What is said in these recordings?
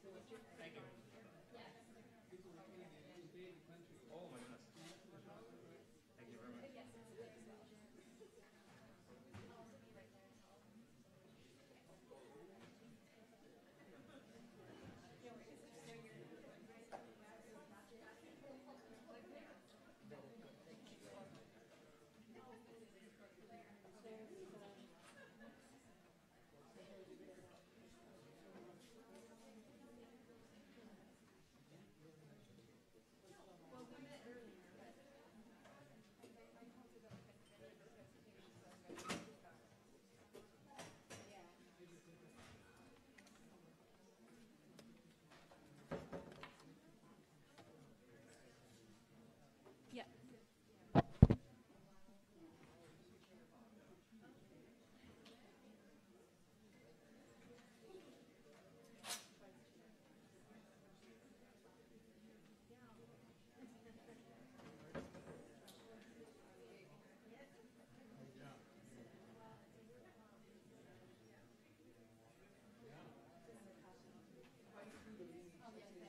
Thank you. Oh my goodness.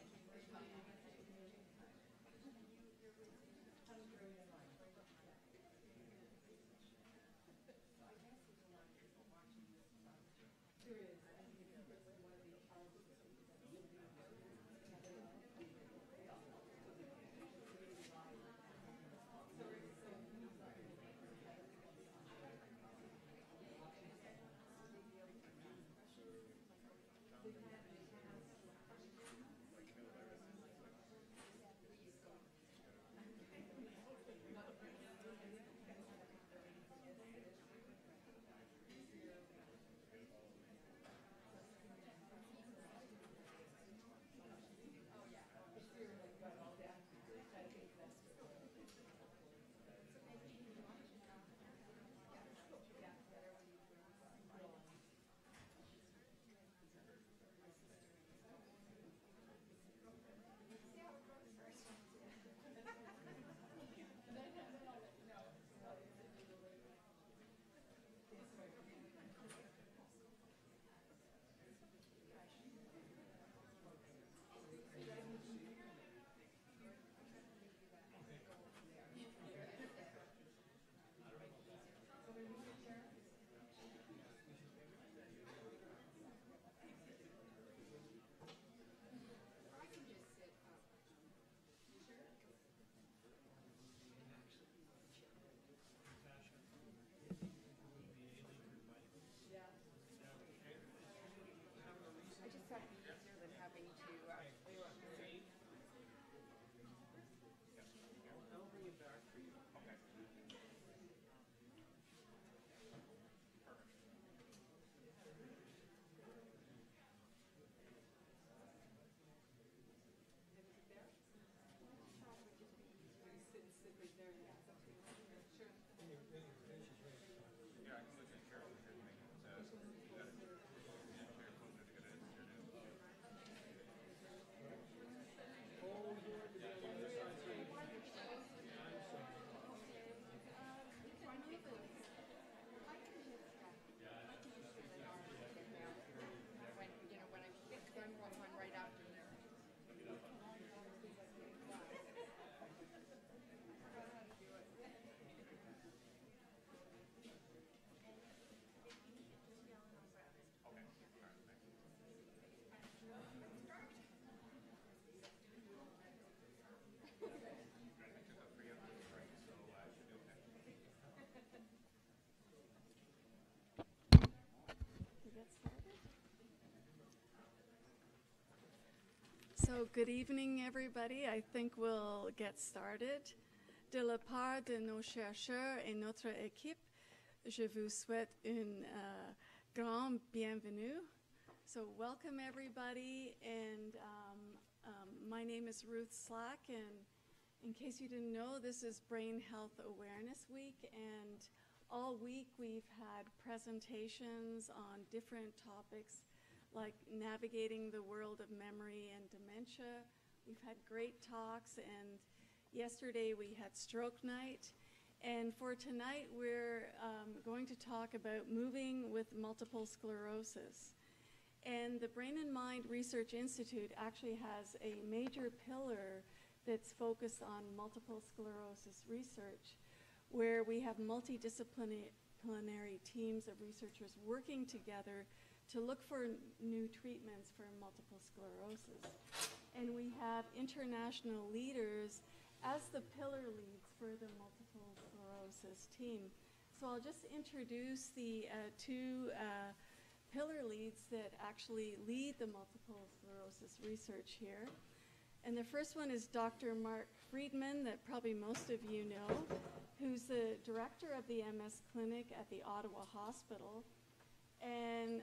Thank you very much. So good evening, everybody. I think we'll get started. De la part de nos chercheurs et notre équipe, je vous souhaite une grande bienvenue. So welcome, everybody. And my name is Ruth Slack. And in case you didn't know, this is Brain Health Awareness Week. And all week, we've had presentations on different topics, like navigating the world of memory and dementia. We've had great talks, and yesterday we had stroke night. And for tonight, we're going to talk about moving with multiple sclerosis. And the Brain and Mind Research Institute actually has a major pillar that's focused on multiple sclerosis research, where we have multidisciplinary teams of researchers working together to look for new treatments for multiple sclerosis. And we have international leaders as the pillar leads for the multiple sclerosis team. So I'll just introduce the two pillar leads that actually lead the multiple sclerosis research here. And the first one is Dr. Mark Friedman, that probably most of you know, who's the director of the MS clinic at the Ottawa Hospital. And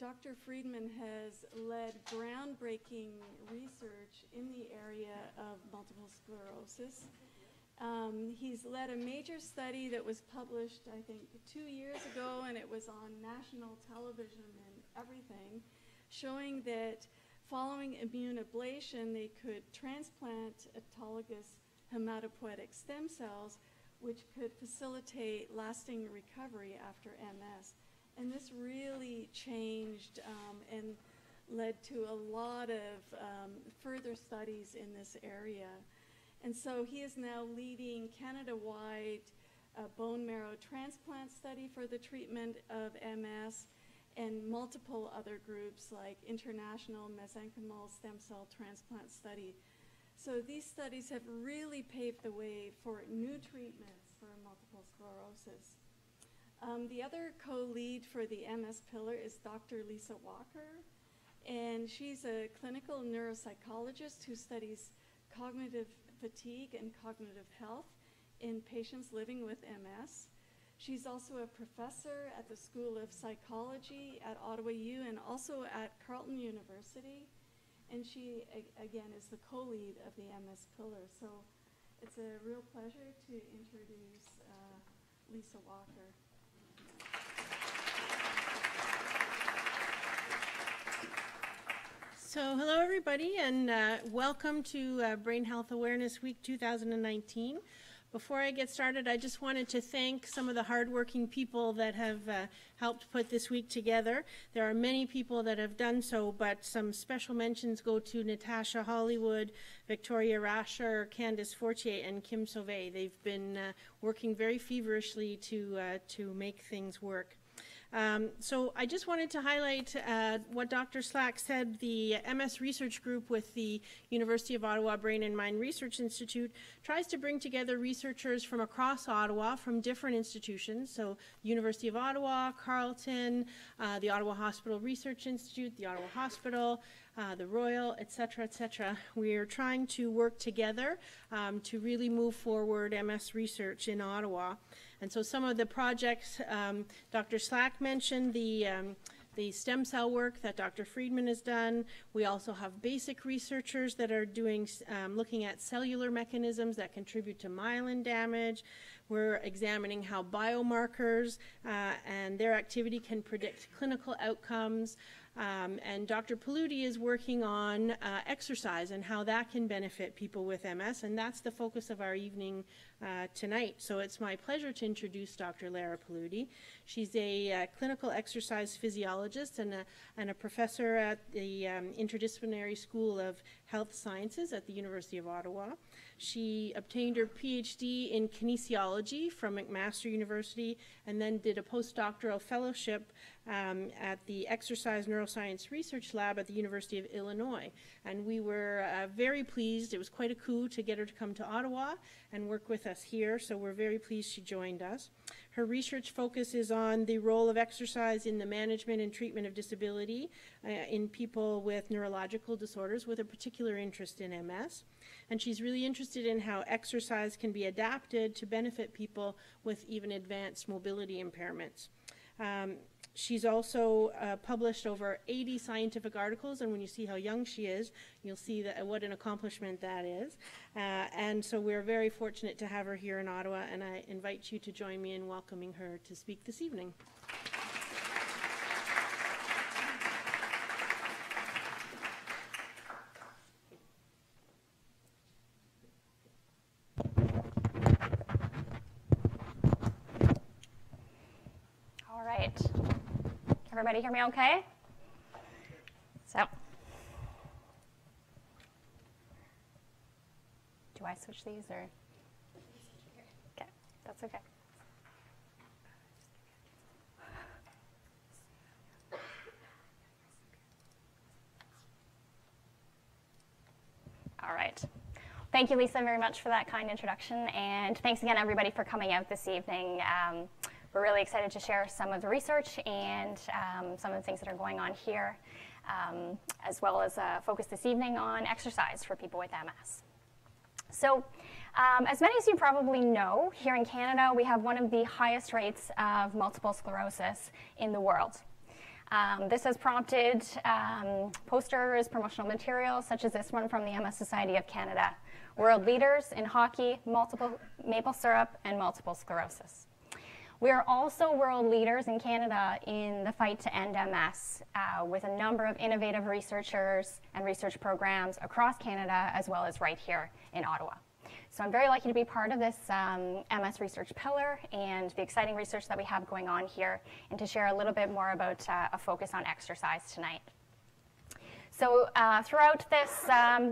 Dr. Friedman has led groundbreaking research in the area of multiple sclerosis. He's led a major study that was published, I think, 2 years ago, and it was on national television and everything, showing that following immune ablation, they could transplant autologous hematopoietic stem cells, which could facilitate lasting recovery after MS. And this really changed and led to a lot of further studies in this area. And so he is now leading Canada-wide bone marrow transplant study for the treatment of MS, and multiple other groups like International Mesenchymal Stem Cell Transplant Study. So these studies have really paved the way for new treatments for multiple sclerosis. The other co-lead for the MS Pillar is Dr. Lisa Walker, and she's a clinical neuropsychologist who studies cognitive fatigue and cognitive health in patients living with MS. She's also a professor at the School of Psychology at Ottawa U and also at Carleton University. And she, again, is the co-lead of the MS Pillar. So it's a real pleasure to introduce Lisa Walker. So hello, everybody, and welcome to Brain Health Awareness Week 2019. Before I get started, I just wanted to thank some of the hardworking people that have helped put this week together. There are many people that have done so, but some special mentions go to Natasha Hollywood, Victoria Rasher, Candice Fortier, and Kim Sauve. They've been working very feverishly to make things work. So I just wanted to highlight what Dr. Slack said. The MS research group with the University of Ottawa Brain and Mind Research Institute tries to bring together researchers from across Ottawa from different institutions, so University of Ottawa, Carleton, the Ottawa Hospital Research Institute, the Ottawa Hospital, the Royal, et cetera, et cetera. We are trying to work together to really move forward MS research in Ottawa. And so some of the projects, Dr. Slack mentioned the stem cell work that Dr. Friedman has done. We also have basic researchers that are doing, looking at cellular mechanisms that contribute to myelin damage. We're examining how biomarkers and their activity can predict clinical outcomes. And Dr. Paludi is working on exercise and how that can benefit people with MS, and that's the focus of our evening tonight. So it's my pleasure to introduce Dr. Lara Paludi. She's a clinical exercise physiologist and a professor at the Interdisciplinary School of Health Sciences at the University of Ottawa. She obtained her PhD in kinesiology from McMaster University and then did a postdoctoral fellowship at the Exercise Neuroscience Research Lab at the University of Illinois. And we were very pleased. It was quite a coup to get her to come to Ottawa and work with us here, so we're very pleased she joined us. Her research focus is on the role of exercise in the management and treatment of disability in people with neurological disorders, with a particular interest in MS. And she's really interested in how exercise can be adapted to benefit people with even advanced mobility impairments. She's also published over 80 scientific articles, and when you see how young she is, you'll see that what an accomplishment that is. And so we're very fortunate to have her here in Ottawa, and I invite you to join me in welcoming her to speak this evening. All right. Everybody hear me okay? I switch these, or? Okay, that's okay. All right. Thank you, Lisa, very much for that kind introduction. And thanks again, everybody, for coming out this evening. We're really excited to share some of the research and some of the things that are going on here, as well as a focus this evening on exercise for people with MS. So as many as you probably know, here in Canada, we have one of the highest rates of multiple sclerosis in the world. This has prompted posters, promotional materials, such as this one from the MS Society of Canada. World leaders in hockey, multiple maple syrup, and multiple sclerosis. We are also world leaders in Canada in the fight to end MS with a number of innovative researchers and research programs across Canada as well as right here in Ottawa. So I'm very lucky to be part of this MS Research Pillar and the exciting research that we have going on here and to share a little bit more about a focus on exercise tonight. So throughout this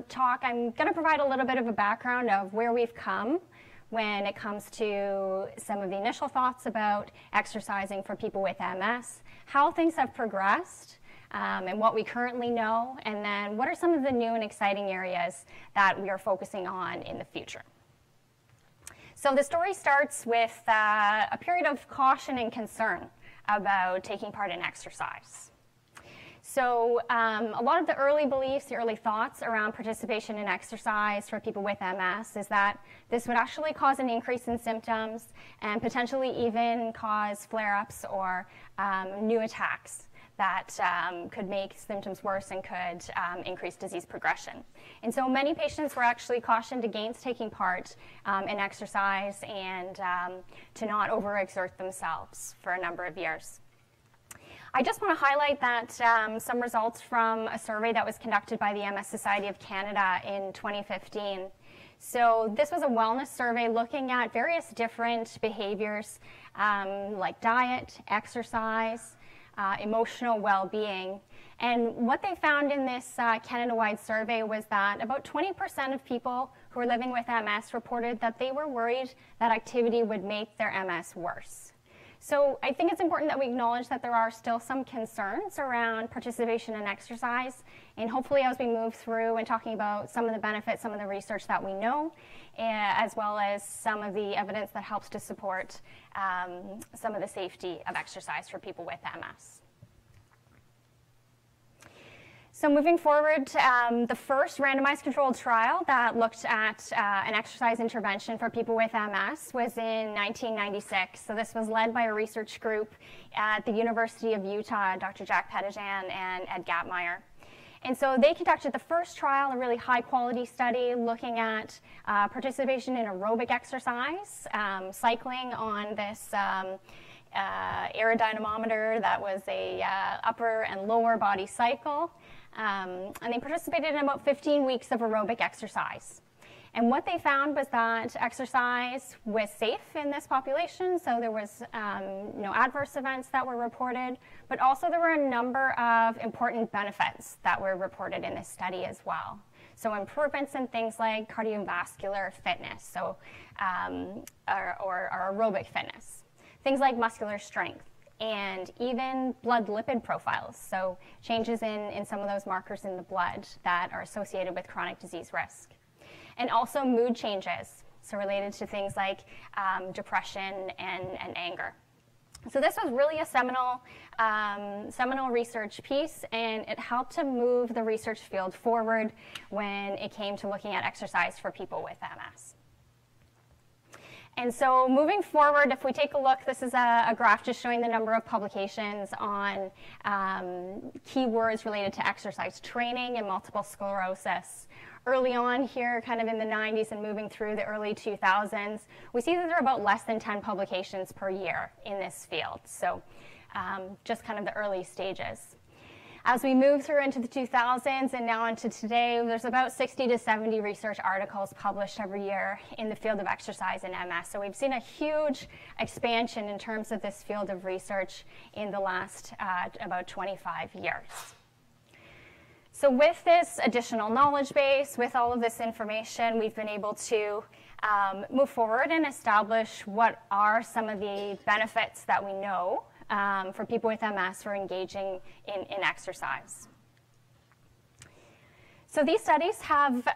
talk, I'm going to provide a little bit of a background of where we've come when it comes to some of the initial thoughts about exercising for people with MS, how things have progressed, and what we currently know, and then what are some of the new and exciting areas that we are focusing on in the future. So the story starts with a period of caution and concern about taking part in exercise. So a lot of the early beliefs, the early thoughts around participation in exercise for people with MS is that this would actually cause an increase in symptoms and potentially even cause flare-ups or new attacks that could make symptoms worse and could increase disease progression. And so many patients were actually cautioned against taking part in exercise and to not overexert themselves for a number of years. I just want to highlight that some results from a survey that was conducted by the MS Society of Canada in 2015. So this was a wellness survey looking at various different behaviors like diet, exercise, emotional well-being. And what they found in this Canada-wide survey was that about 20% of people who are living with MS reported that they were worried that activity would make their MS worse. So I think it's important that we acknowledge that there are still some concerns around participation in exercise. And hopefully as we move through and talking about some of the benefits, some of the research that we know, as well as some of the evidence that helps to support some of the safety of exercise for people with MS. So moving forward, the first randomized controlled trial that looked at an exercise intervention for people with MS was in 1996. So this was led by a research group at the University of Utah, Dr. Jack Petajan and Ed Gappmaier. And so they conducted the first trial, a really high-quality study looking at participation in aerobic exercise, cycling on this aerodynamiometer that was a upper and lower body cycle. And they participated in about 15 weeks of aerobic exercise. And what they found was that exercise was safe in this population, so there was no adverse events that were reported, but also there were a number of important benefits that were reported in this study as well. So improvements in things like cardiovascular fitness, so, or aerobic fitness, things like muscular strength, and even blood lipid profiles, so changes in some of those markers in the blood that are associated with chronic disease risk. And also mood changes, so related to things like depression and anger. So this was really a seminal research piece, and it helped to move the research field forward when it came to looking at exercise for people with MS. And so moving forward, if we take a look, this is a graph just showing the number of publications on keywords related to exercise training and multiple sclerosis. Early on here, kind of in the 90s and moving through the early 2000s, we see that there are about less than 10 publications per year in this field. So just kind of the early stages. As we move through into the 2000s and now into today, there's about 60 to 70 research articles published every year in the field of exercise and MS. So we've seen a huge expansion in terms of this field of research in the last about 25 years. So with this additional knowledge base, with all of this information, we've been able to move forward and establish what are some of the benefits that we know for people with MS for engaging in exercise. So these studies have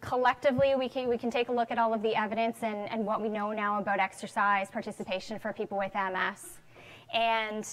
collectively, we can take a look at all of the evidence and what we know now about exercise participation for people with MS. And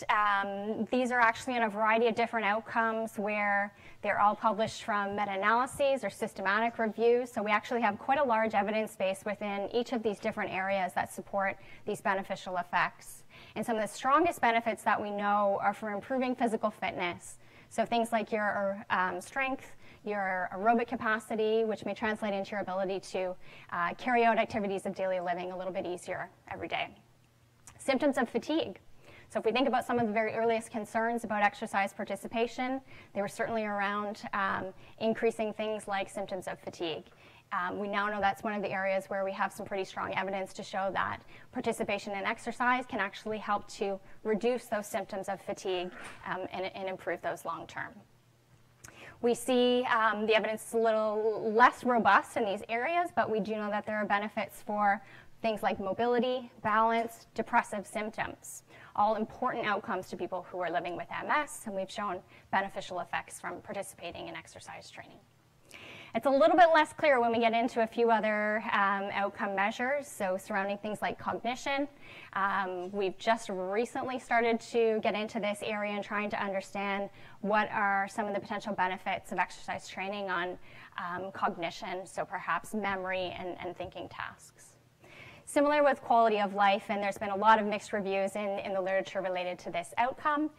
these are actually in a variety of different outcomes where they're all published from meta-analyses or systematic reviews. So we actually have quite a large evidence base within each of these different areas that support these beneficial effects. And some of the strongest benefits that we know are for improving physical fitness. So things like your strength, your aerobic capacity, which may translate into your ability to carry out activities of daily living a little bit easier every day. Symptoms of fatigue. So if we think about some of the very earliest concerns about exercise participation, they were certainly around increasing things like symptoms of fatigue. We now know that's one of the areas where we have some pretty strong evidence to show that participation in exercise can actually help to reduce those symptoms of fatigue and improve those long term. We see the evidence is a little less robust in these areas, but we do know that there are benefits for things like mobility, balance, depressive symptoms, all important outcomes to people who are living with MS, and we've shown beneficial effects from participating in exercise training. It's a little bit less clear when we get into a few other outcome measures, so surrounding things like cognition. We've just recently started to get into this area and trying to understand what are some of the potential benefits of exercise training on cognition, so perhaps memory and thinking tasks. Similar with quality of life, and there's been a lot of mixed reviews in the literature related to this outcome,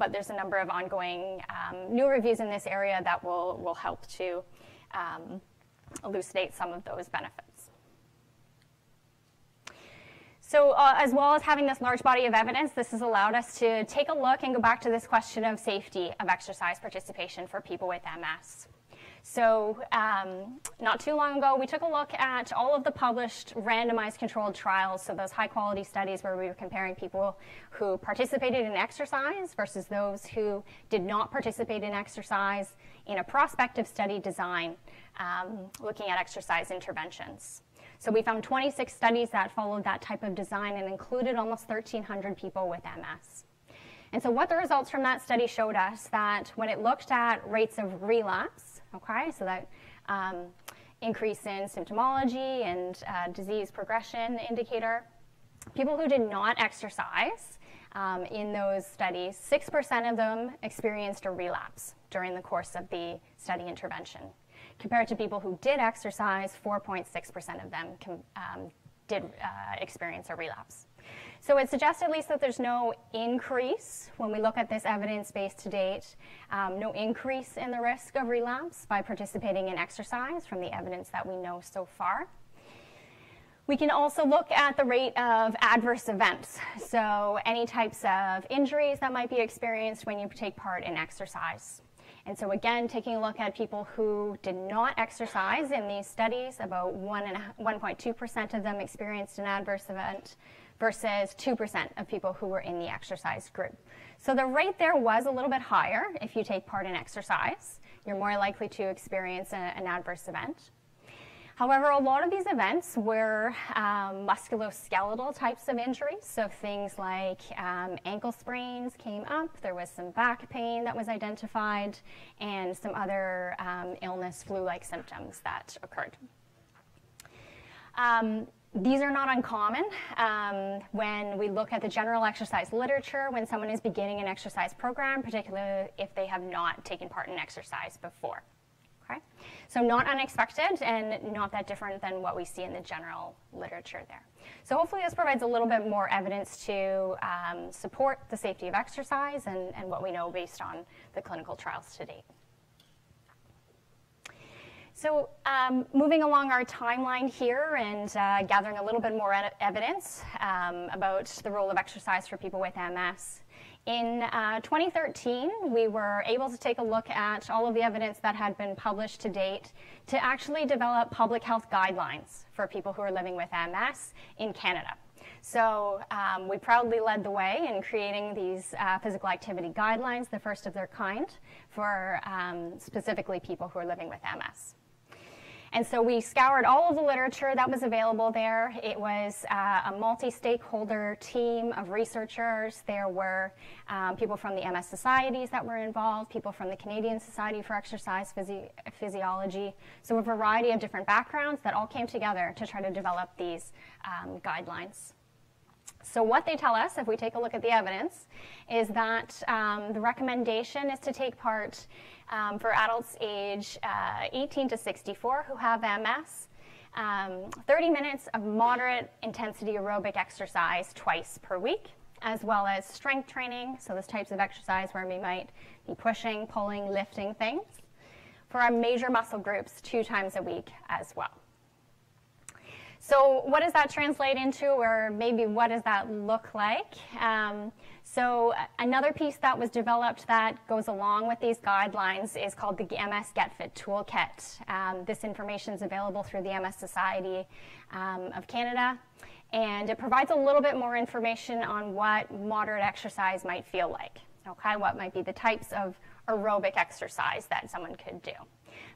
but there's a number of ongoing new reviews in this area that will help to elucidate some of those benefits. So as well as having this large body of evidence, this has allowed us to take a look and go back to this question of safety of exercise participation for people with MS. So not too long ago, we took a look at all of the published randomized controlled trials, so those high-quality studies where we were comparing people who participated in exercise versus those who did not participate in exercise in a prospective study design looking at exercise interventions. So we found 26 studies that followed that type of design and included almost 1,300 people with MS. And so what the results from that study showed us that when it looked at rates of relapse, okay, so that increase in symptomology and disease progression indicator. People who did not exercise in those studies, 6% of them experienced a relapse during the course of the study intervention. Compared to people who did exercise, 4.6% of them did experience a relapse. So it suggests at least that there's no increase when we look at this evidence base to date, no increase in the risk of relapse by participating in exercise from the evidence that we know so far. We can also look at the rate of adverse events, so any types of injuries that might be experienced when you take part in exercise. And so again, taking a look at people who did not exercise in these studies, about 1.2% of them experienced an adverse event versus 2% of people who were in the exercise group. So the rate there was a little bit higher. If you take part in exercise, you're more likely to experience an adverse event. However, a lot of these events were musculoskeletal types of injuries. So things like ankle sprains came up, there was some back pain that was identified, and some other illness, flu-like symptoms that occurred. These are not uncommon. When we look at the general exercise literature, when someone is beginning an exercise program, particularly if they have not taken part in exercise before. Okay? So not unexpected and not that different than what we see in the general literature there. So hopefully this provides a little bit more evidence to support the safety of exercise and what we know based on the clinical trials to date. So moving along our timeline here and gathering a little bit more evidence about the role of exercise for people with MS. In 2013, we were able to take a look at all of the evidence that had been published to date to actually develop public health guidelines for people who are living with MS in Canada. So we proudly led the way in creating these physical activity guidelines, the first of their kind, for specifically people who are living with MS. And so we scoured all of the literature that was available there. It was a multi-stakeholder team of researchers. There were people from the MS societies that were involved, people from the Canadian Society for Exercise Physiology. So a variety of different backgrounds that all came together to try to develop these guidelines. So what they tell us, if we take a look at the evidence, is that the recommendation is to take part for adults age 18 to 64 who have MS, 30 minutes of moderate intensity aerobic exercise twice per week, as well as strength training, so those types of exercise where we might be pushing, pulling, lifting things, for our major muscle groups 2 times a week as well. So what does that translate into, or maybe what does that look like? So another piece that was developed that goes along with these guidelines is called the MS Get Fit Toolkit. This information is available through the MS Society of Canada, and it provides a little bit more information on what moderate exercise might feel like, okay? What might be the types of aerobic exercise that someone could do.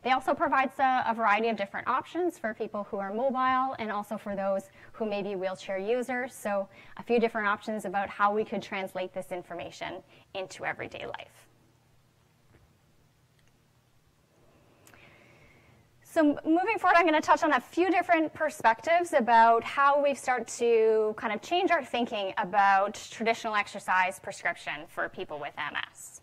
They also provides a variety of different options for people who are mobile and also for those who may be wheelchair users. So a few different options about how we could translate this information into everyday life. So moving forward, I'm going to touch on a few different perspectives about how we've started to kind of change our thinking about traditional exercise prescription for people with MS.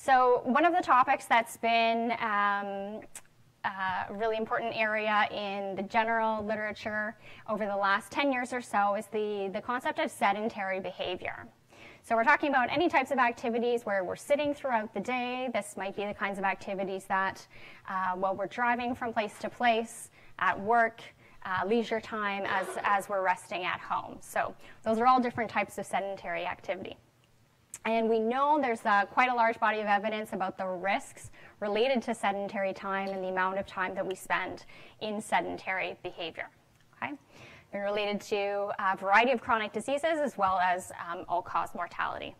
So one of the topics that's been a really important area in the general literature over the last 10 years or so is the concept of sedentary behavior. So we're talking about any types of activities where we're sitting throughout the day. This might be the kinds of activities that while we're driving from place to place, at work, leisure time, as we're resting at home. So those are all different types of sedentary activity. And we know there's quite a large body of evidence about the risks related to sedentary time and the amount of time that we spend in sedentary behavior. Okay? They're related to a variety of chronic diseases as well as all-cause mortality.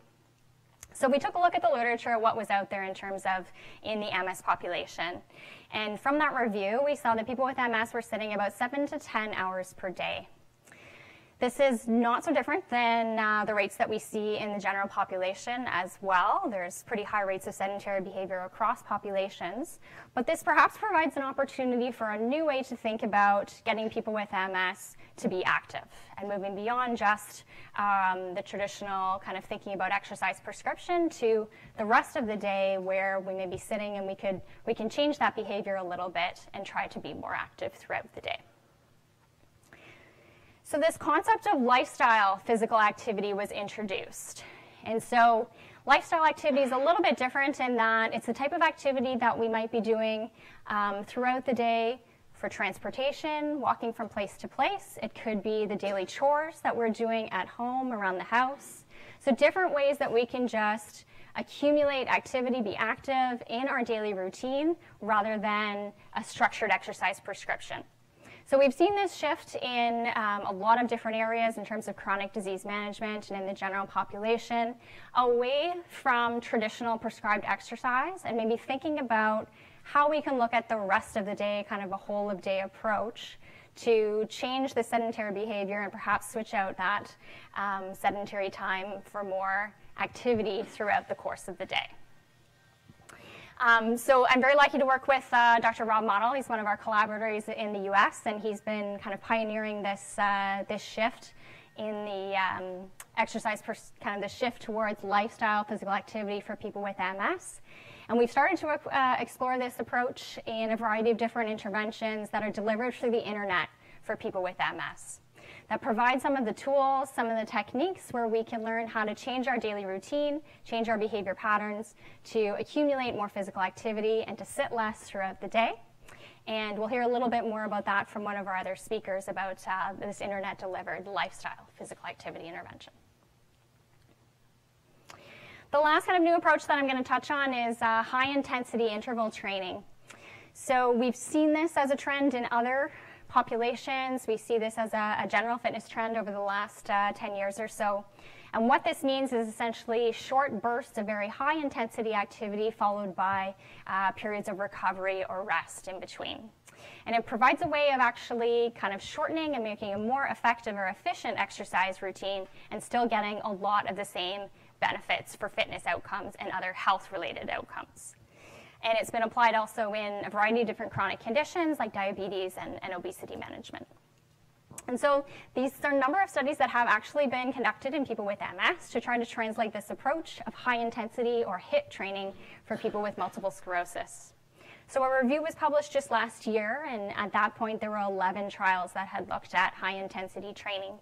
So we took a look at the literature, what was out there in terms of in the MS population. And from that review, we saw that people with MS were sitting about 7 to 10 hours per day. This is not so different than the rates that we see in the general population as well. There's pretty high rates of sedentary behavior across populations, but this perhaps provides an opportunity for a new way to think about getting people with MS to be active and moving beyond just the traditional kind of thinking about exercise prescription to the rest of the day where we may be sitting, and we can change that behavior a little bit and try to be more active throughout the day. So this concept of lifestyle physical activity was introduced. And so lifestyle activity is a little bit different in that it's the type of activity that we might be doing throughout the day for transportation, walking from place to place. It could be the daily chores that we're doing at home, around the house. So different ways that we can just accumulate activity, be active in our daily routine rather than a structured exercise prescription. So we've seen this shift in a lot of different areas in terms of chronic disease management and in the general population, away from traditional prescribed exercise and maybe thinking about how we can look at the rest of the day, kind of a whole of day approach to change the sedentary behavior and perhaps switch out that sedentary time for more activity throughout the course of the day. So I'm very lucky to work with Dr. Rob Modell. He's one of our collaborators in the US, and he's been kind of pioneering this, this shift in the exercise, kind of the shift towards lifestyle physical activity for people with MS. And we've started to explore this approach in a variety of different interventions that are delivered through the internet for people with MS. That provides some of the tools, some of the techniques where we can learn how to change our daily routine, change our behavior patterns, to accumulate more physical activity and to sit less throughout the day. And we'll hear a little bit more about that from one of our other speakers about this internet-delivered lifestyle physical activity intervention. The last kind of new approach that I'm going to touch on is high-intensity interval training. So we've seen this as a trend in other populations. We see this as a general fitness trend over the last 10 years or so. And what this means is essentially short bursts of very high intensity activity followed by periods of recovery or rest in between. And it provides a way of actually kind of shortening and making a more effective or efficient exercise routine and still getting a lot of the same benefits for fitness outcomes and other health-related outcomes. And it's been applied also in a variety of different chronic conditions like diabetes and obesity management. And so these are a number of studies that have actually been conducted in people with MS to try to translate this approach of high intensity or HIIT training for people with multiple sclerosis. So a review was published just last year, and at that point there were 11 trials that had looked at high intensity training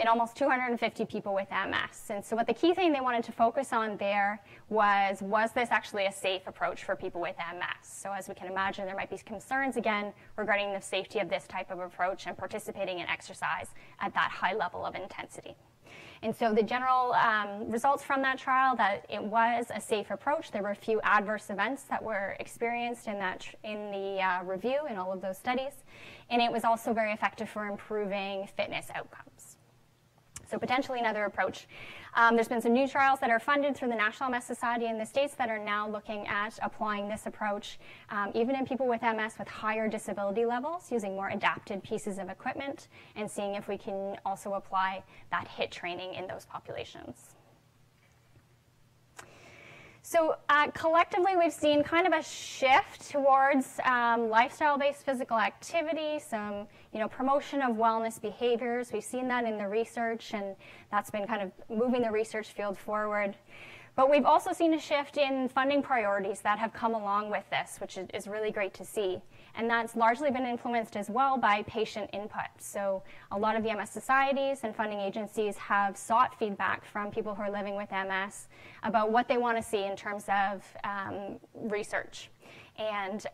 in almost 250 people with MS. And so what the key thing they wanted to focus on there was this actually a safe approach for people with MS? So as we can imagine, there might be concerns again regarding the safety of this type of approach and participating in exercise at that high level of intensity. And so the general results from that trial, that it was a safe approach. There were a few adverse events that were experienced in that in the review in all of those studies. And it was also very effective for improving fitness outcomes. So potentially another approach. There's been some new trials that are funded through the National MS Society in the States that are now looking at applying this approach, even in people with MS with higher disability levels, using more adapted pieces of equipment and seeing if we can also apply that HIIT training in those populations. So collectively, we've seen kind of a shift towards lifestyle-based physical activity, some promotion of wellness behaviors. We've seen that in the research, and that's been kind of moving the research field forward. But we've also seen a shift in funding priorities that have come along with this, which is really great to see. And that's largely been influenced as well by patient input. So a lot of the MS societies and funding agencies have sought feedback from people who are living with MS about what they want to see in terms of research. And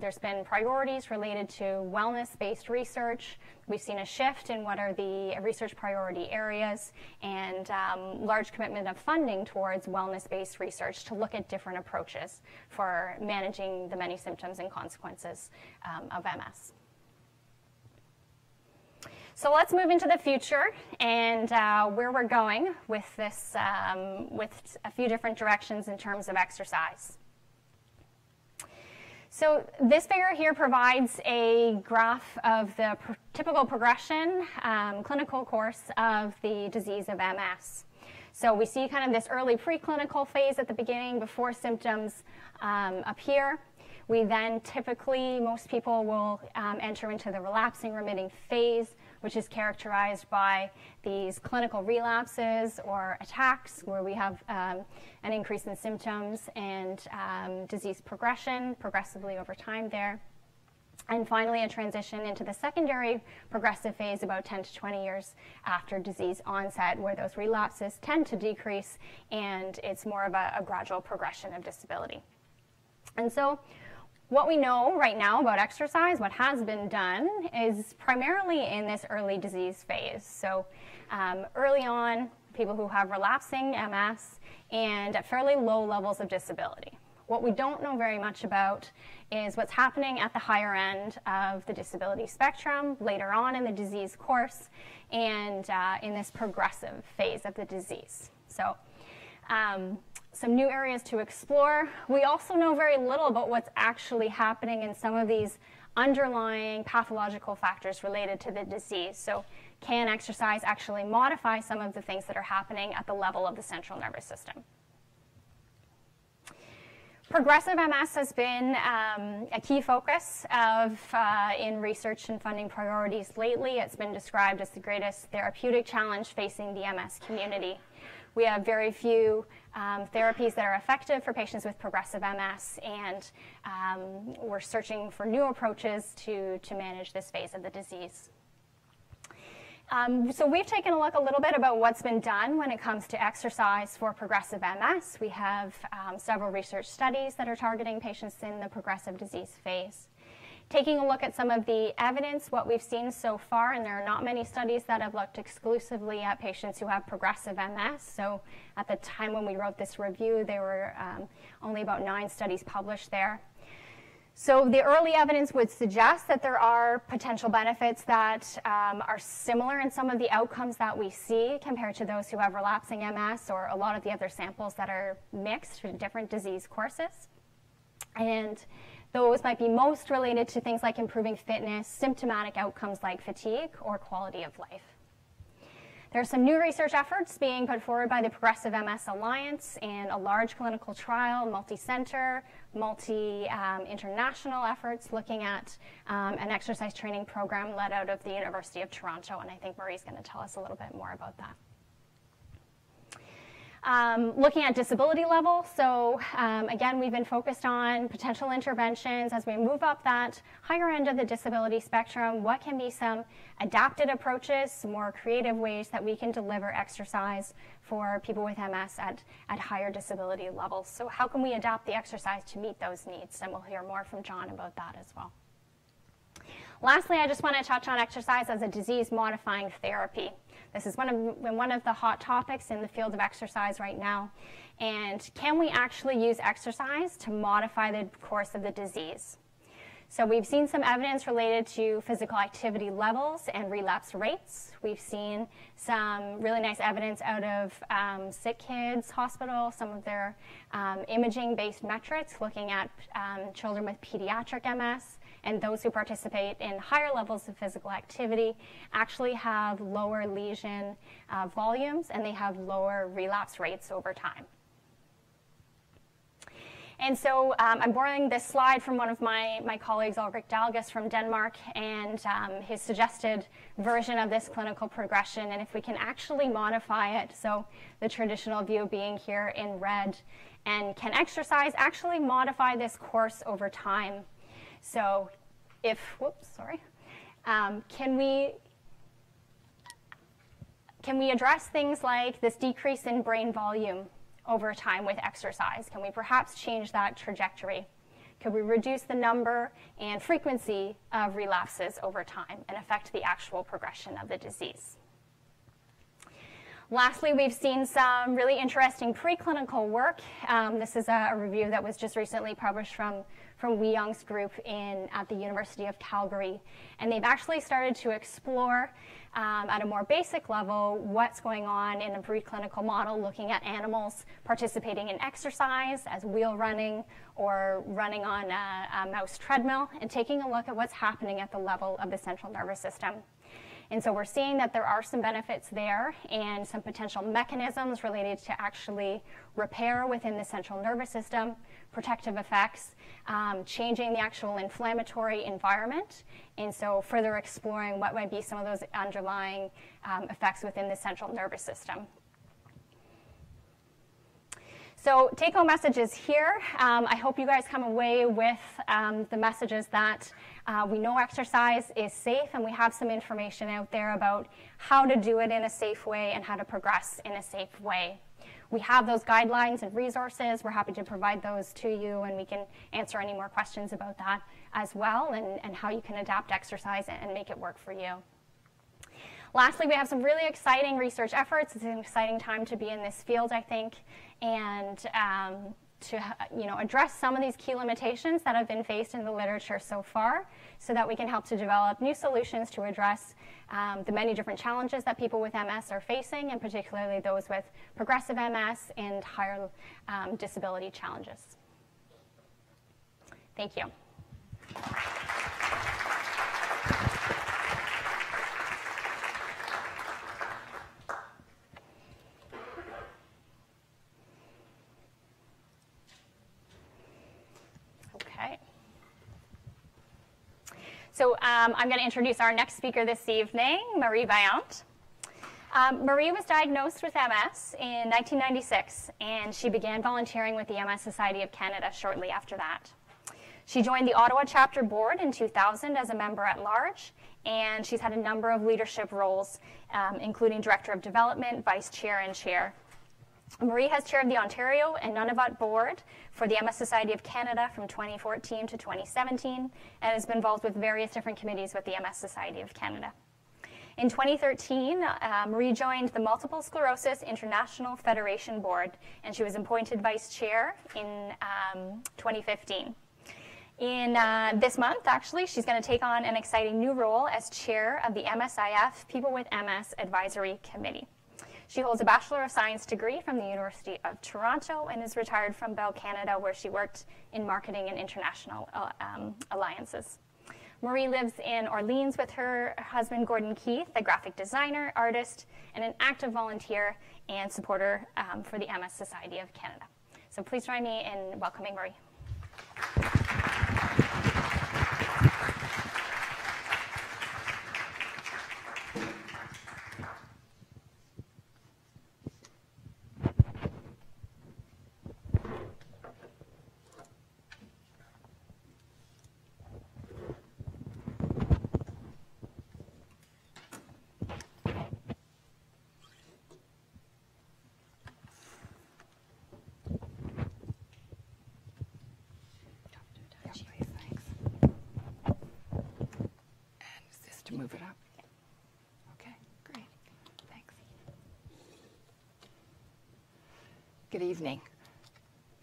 there's been priorities related to wellness-based research. We've seen a shift in what are the research priority areas and large commitment of funding towards wellness-based research to look at different approaches for managing the many symptoms and consequences of MS. So let's move into the future and where we're going with this, with a few different directions in terms of exercise. So this figure here provides a graph of the typical progression, clinical course of the disease of MS. So we see kind of this early preclinical phase at the beginning before symptoms appear. We then typically, most people will enter into the relapsing remitting phase, which is characterized by these clinical relapses or attacks where we have an increase in symptoms and disease progression progressively over time there. And finally, a transition into the secondary progressive phase about 10 to 20 years after disease onset, where those relapses tend to decrease and it's more of a gradual progression of disability. And so, what we know right now about exercise, what has been done, is primarily in this early disease phase. So early on, people who have relapsing MS and at fairly low levels of disability. What we don't know very much about is what's happening at the higher end of the disability spectrum later on in the disease course and in this progressive phase of the disease. So, some new areas to explore. We also know very little about what's actually happening in some of these underlying pathological factors related to the disease. So can exercise actually modify some of the things that are happening at the level of the central nervous system? Progressive MS has been a key focus of, in research and funding priorities lately. It's been described as the greatest therapeutic challenge facing the MS community. We have very few therapies that are effective for patients with progressive MS, and we're searching for new approaches to manage this phase of the disease. So we've taken a look a little bit about what's been done when it comes to exercise for progressive MS. We have several research studies that are targeting patients in the progressive disease phase. Taking a look at some of the evidence, what we've seen so far, and there are not many studies that have looked exclusively at patients who have progressive MS. So at the time when we wrote this review, there were only about 9 studies published there. So the early evidence would suggest that there are potential benefits that are similar in some of the outcomes that we see compared to those who have relapsing MS or a lot of the other samples that are mixed for different disease courses. And those might be most related to things like improving fitness, symptomatic outcomes like fatigue, or quality of life. There's some new research efforts being put forward by the Progressive MS Alliance and a large clinical trial, multi-center, multi-international efforts looking at an exercise training program led out of the University of Toronto, and I think Marie's going to tell us a little bit more about that. Looking at disability level, so again, we've been focused on potential interventions as we move up that higher end of the disability spectrum. What can be some adapted approaches, some more creative ways that we can deliver exercise for people with MS at higher disability levels? So how can we adapt the exercise to meet those needs? And we'll hear more from John about that as well. Lastly, I just want to touch on exercise as a disease-modifying therapy. This is one of the hot topics in the field of exercise right now. And can we actually use exercise to modify the course of the disease? So we've seen some evidence related to physical activity levels and relapse rates. We've seen some really nice evidence out of Sick Kids Hospital, some of their imaging-based metrics looking at children with pediatric MS. And those who participate in higher levels of physical activity actually have lower lesion volumes, and they have lower relapse rates over time. And so I'm borrowing this slide from one of my colleagues, Ulrik Dalgas from Denmark, and his suggested version of this clinical progression, and if we can actually modify it, so the traditional view being here in red, and can exercise actually modify this course over time? So if, whoops, sorry, can we address things like this decrease in brain volume over time with exercise? Can we perhaps change that trajectory? Could we reduce the number and frequency of relapses over time and affect the actual progression of the disease? Lastly, we've seen some really interesting preclinical work. This is a review that was just recently published from Wee Young's group at the University of Calgary. And they've actually started to explore at a more basic level what's going on in a preclinical model, looking at animals participating in exercise as wheel running or running on a mouse treadmill and taking a look at what's happening at the level of the central nervous system. And so we're seeing that there are some benefits there and some potential mechanisms related to actually repair within the central nervous system, protective effects, changing the actual inflammatory environment, and so further exploring what might be some of those underlying effects within the central nervous system. So take-home messages here. I hope you guys come away with the messages that we know exercise is safe, and we have some information out there about how to do it in a safe way and how to progress in a safe way. We have those guidelines and resources. We're happy to provide those to you, and we can answer any more questions about that as well, and how you can adapt exercise and make it work for you. Lastly, we have some really exciting research efforts. It's an exciting time to be in this field, I think, and to address some of these key limitations that have been faced in the literature so far, so that we can help to develop new solutions to address the many different challenges that people with MS are facing, and particularly those with progressive MS and higher disability challenges. Thank you. So I'm going to introduce our next speaker this evening, Marie Vaillant. Marie was diagnosed with MS in 1996, and she began volunteering with the MS Society of Canada shortly after that. She joined the Ottawa Chapter Board in 2000 as a member at large, and she's had a number of leadership roles, including Director of Development, Vice Chair, and Chair. Marie has chaired the Ontario and Nunavut Board for the MS Society of Canada from 2014 to 2017, and has been involved with various different committees with the MS Society of Canada. In 2013, Marie joined the Multiple Sclerosis International Federation Board, and she was appointed Vice Chair in 2015. In this month, actually, she's going to take on an exciting new role as chair of the MSIF People with MS Advisory Committee. She holds a Bachelor of Science degree from the University of Toronto and is retired from Bell Canada, where she worked in marketing and international alliances. Marie lives in Orleans with her husband, Gordon Keith, a graphic designer, artist, and an active volunteer and supporter for the MS Society of Canada. So please join me in welcoming Marie. Good evening.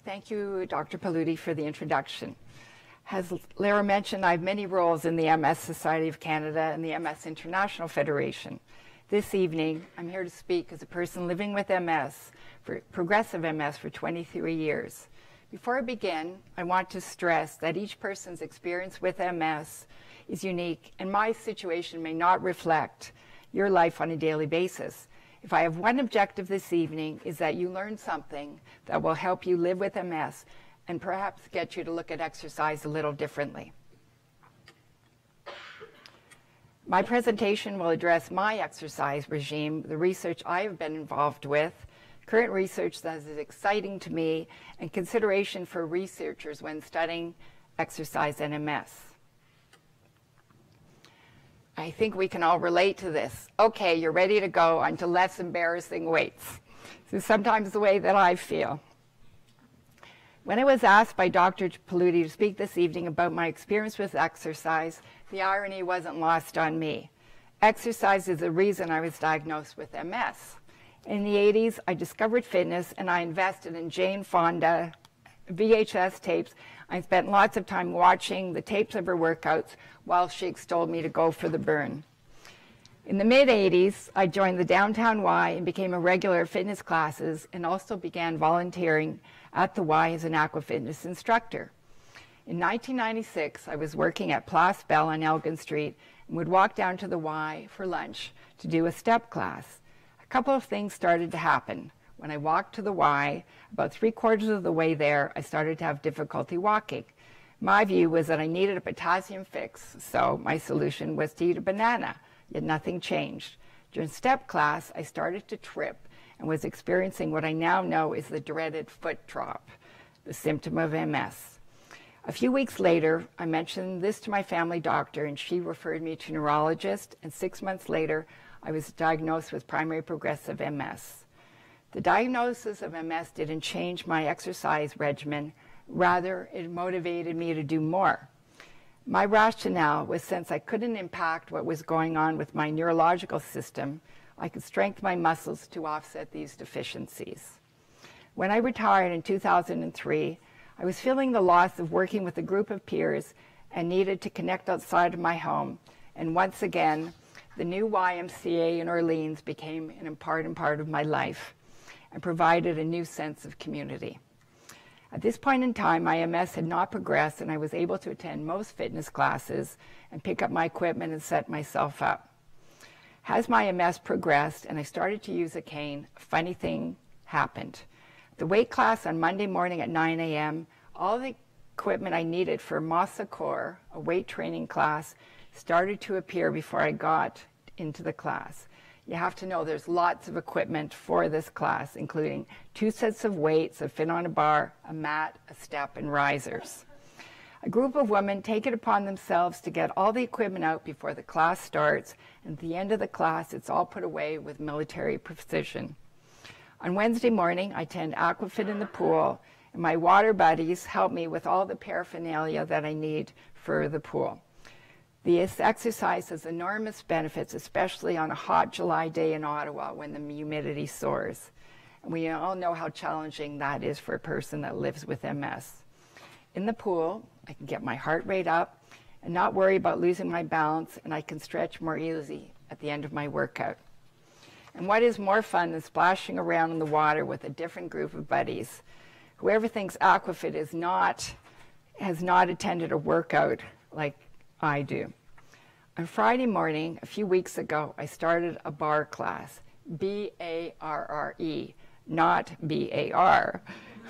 Thank you, Dr. Paludi, for the introduction. As Lara mentioned, I have many roles in the MS Society of Canada and the MS International Federation. This evening, I'm here to speak as a person living with MS, progressive MS, for 23 years. Before I begin, I want to stress that each person's experience with MS is unique, and my situation may not reflect your life on a daily basis. If I have one objective this evening, is that you learn something that will help you live with MS and perhaps get you to look at exercise a little differently. My presentation will address my exercise regime, the research I have been involved with, current research that is exciting to me, and consideration for researchers when studying exercise and MS. I think we can all relate to this. Okay, you're ready to go on to less embarrassing weights. This is sometimes the way that I feel. When I was asked by Dr. Paludi to speak this evening about my experience with exercise, the irony wasn't lost on me. Exercise is the reason I was diagnosed with MS. In the 80s, I discovered fitness and I invested in Jane Fonda VHS tapes. I spent lots of time watching the tapes of her workouts while she extolled me to go for the burn. In the mid-80s, I joined the Downtown Y and became a regular at fitness classes and also began volunteering at the Y as an aquafitness instructor. In 1996, I was working at Place Bell on Elgin Street and would walk down to the Y for lunch to do a step class. A couple of things started to happen. When I walked to the Y, about three-quarters of the way there, I started to have difficulty walking. My view was that I needed a potassium fix, so my solution was to eat a banana, yet nothing changed. During step class, I started to trip and was experiencing what I now know is the dreaded foot drop, the symptom of MS. A few weeks later, I mentioned this to my family doctor, and she referred me to a neurologist, and 6 months later, I was diagnosed with primary progressive MS. The diagnosis of MS didn't change my exercise regimen. Rather, it motivated me to do more. My rationale was, since I couldn't impact what was going on with my neurological system, I could strengthen my muscles to offset these deficiencies. When I retired in 2003, I was feeling the loss of working with a group of peers and needed to connect outside of my home. And once again, the new YMCA in Orleans became an important part of my life and provided a new sense of community. At this point in time, my MS had not progressed and I was able to attend most fitness classes and pick up my equipment and set myself up. As my MS progressed and I started to use a cane, a funny thing happened. The weight class on Monday morning at 9 a.m., all the equipment I needed for Masa Core, a weight training class, started to appear before I got into the class. You have to know there's lots of equipment for this class, including 2 sets of weights that fit on a bar, a mat, a step, and risers. A group of women take it upon themselves to get all the equipment out before the class starts, and at the end of the class, it's all put away with military precision. On Wednesday morning, I attend Aquafit in the pool, and my water buddies help me with all the paraphernalia that I need for the pool. This exercise has enormous benefits, especially on a hot July day in Ottawa when the humidity soars. And we all know how challenging that is for a person that lives with MS. in the pool, I can get my heart rate up and not worry about losing my balance, and I can stretch more easily at the end of my workout. And what is more fun than splashing around in the water with a different group of buddies? Whoever thinks Aquafit is not, has not attended a workout like I do. On Friday morning, a few weeks ago, I started a bar class, B-A-R-R-E, not B-A-R,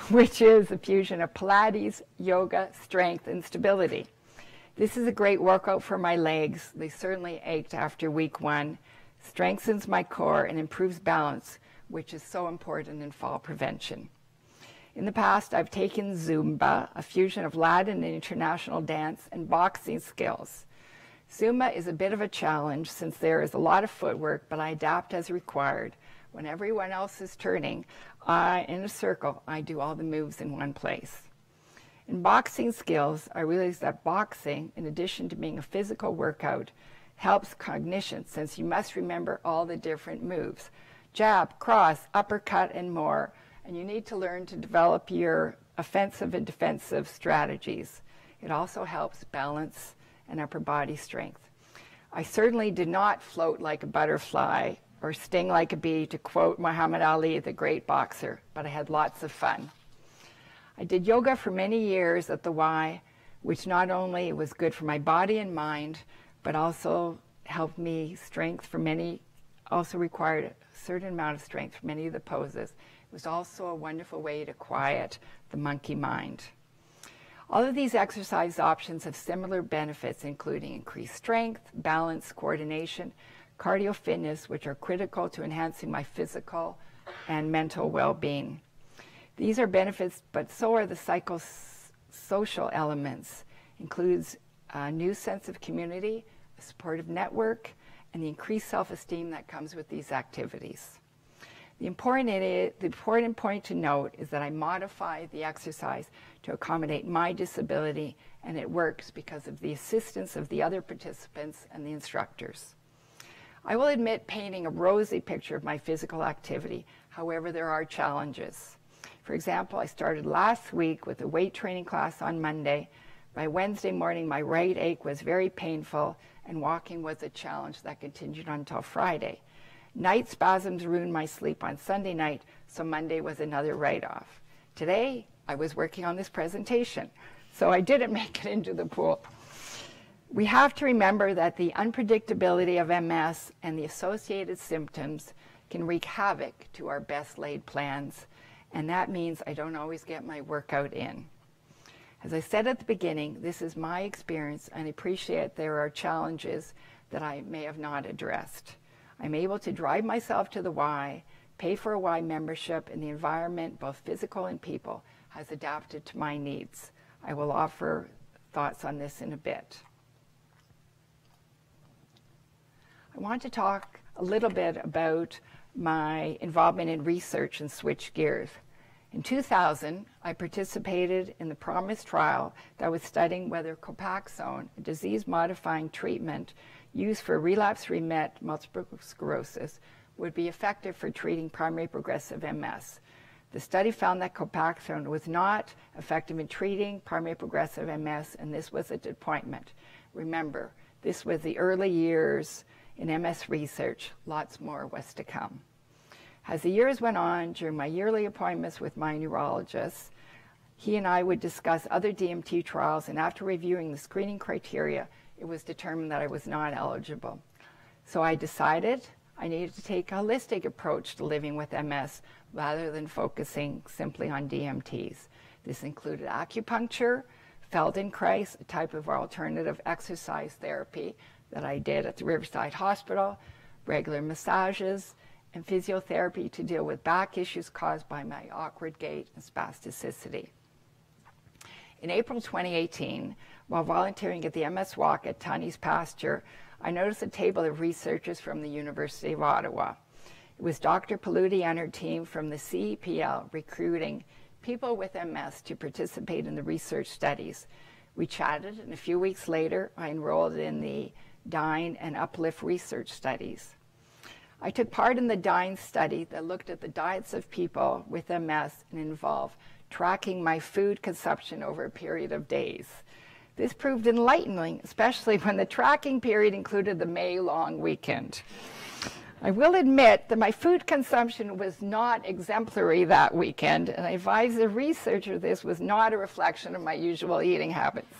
which is a fusion of Pilates, yoga, strength, and stability. This is a great workout for my legs. They certainly ached after week 1, strengthens my core, and improves balance, which is so important in fall prevention. In the past, I've taken Zumba, a fusion of Latin and international dance and boxing skills. Zumba is a bit of a challenge since there is a lot of footwork, but I adapt as required. When everyone else is turning in a circle, I do all the moves in one place. In boxing skills, I realized that boxing, in addition to being a physical workout, helps cognition since you must remember all the different moves. Jab, cross, uppercut, and more. And you need to learn to develop your offensive and defensive strategies. It also helps balance and upper body strength. I certainly did not float like a butterfly or sting like a bee, to quote Muhammad Ali, the great boxer, but I had lots of fun. I did yoga for many years at the Y, which not only was good for my body and mind, but also helped me strength for many, also required a certain amount of strength for many of the poses. It was also a wonderful way to quiet the monkey mind. All of these exercise options have similar benefits, including increased strength, balance, coordination, cardio fitness, which are critical to enhancing my physical and mental well-being. These are benefits, but so are the psychosocial elements. Includes a new sense of community, a supportive network, and the increased self-esteem that comes with these activities. The important point to note is that I modify the exercise to accommodate my disability, and it works because of the assistance of the other participants and the instructors. I will admit painting a rosy picture of my physical activity. However, there are challenges. For example, I started last week with a weight training class on Monday. By Wednesday morning, my right ache was very painful, and walking was a challenge that continued until Friday. Night spasms ruined my sleep on Sunday night, so Monday was another write-off. Today, I was working on this presentation, so I didn't make it into the pool. We have to remember that the unpredictability of MS and the associated symptoms can wreak havoc to our best-laid plans, and that means I don't always get my workout in. As I said at the beginning, this is my experience, and I appreciate there are challenges that I may have not addressed. I'm able to drive myself to the Y, pay for a Y membership, and the environment, both physical and people, has adapted to my needs. I will offer thoughts on this in a bit. I want to talk a little bit about my involvement in research and switch gears. In 2000, I participated in the PROMIS trial that was studying whether Copaxone, a disease-modifying treatment used for relapse-remit multiple sclerosis, would be effective for treating primary progressive MS. The study found that Copaxone was not effective in treating primary progressive MS, and this was a disappointment. Remember, this was the early years in MS research. Lots more was to come. As the years went on, during my yearly appointments with my neurologist, he and I would discuss other DMT trials, and after reviewing the screening criteria, it was determined that I was not eligible. So I decided I needed to take a holistic approach to living with MS rather than focusing simply on DMTs. This included acupuncture, Feldenkrais, a type of alternative exercise therapy that I did at the Riverside Hospital, regular massages, and physiotherapy to deal with back issues caused by my awkward gait and spasticity. In April 2018, while volunteering at the MS Walk at Tunney's Pasture, I noticed a table of researchers from the University of Ottawa. It was Dr. Paludi and her team from the CEPL recruiting people with MS to participate in the research studies. We chatted, and a few weeks later, I enrolled in the DINE and UPLIFT research studies. I took part in the DINE study that looked at the diets of people with MS and involved tracking my food consumption over a period of days. This proved enlightening, especially when the tracking period included the May long weekend. I will admit that my food consumption was not exemplary that weekend, and I advised the researcher this was not a reflection of my usual eating habits.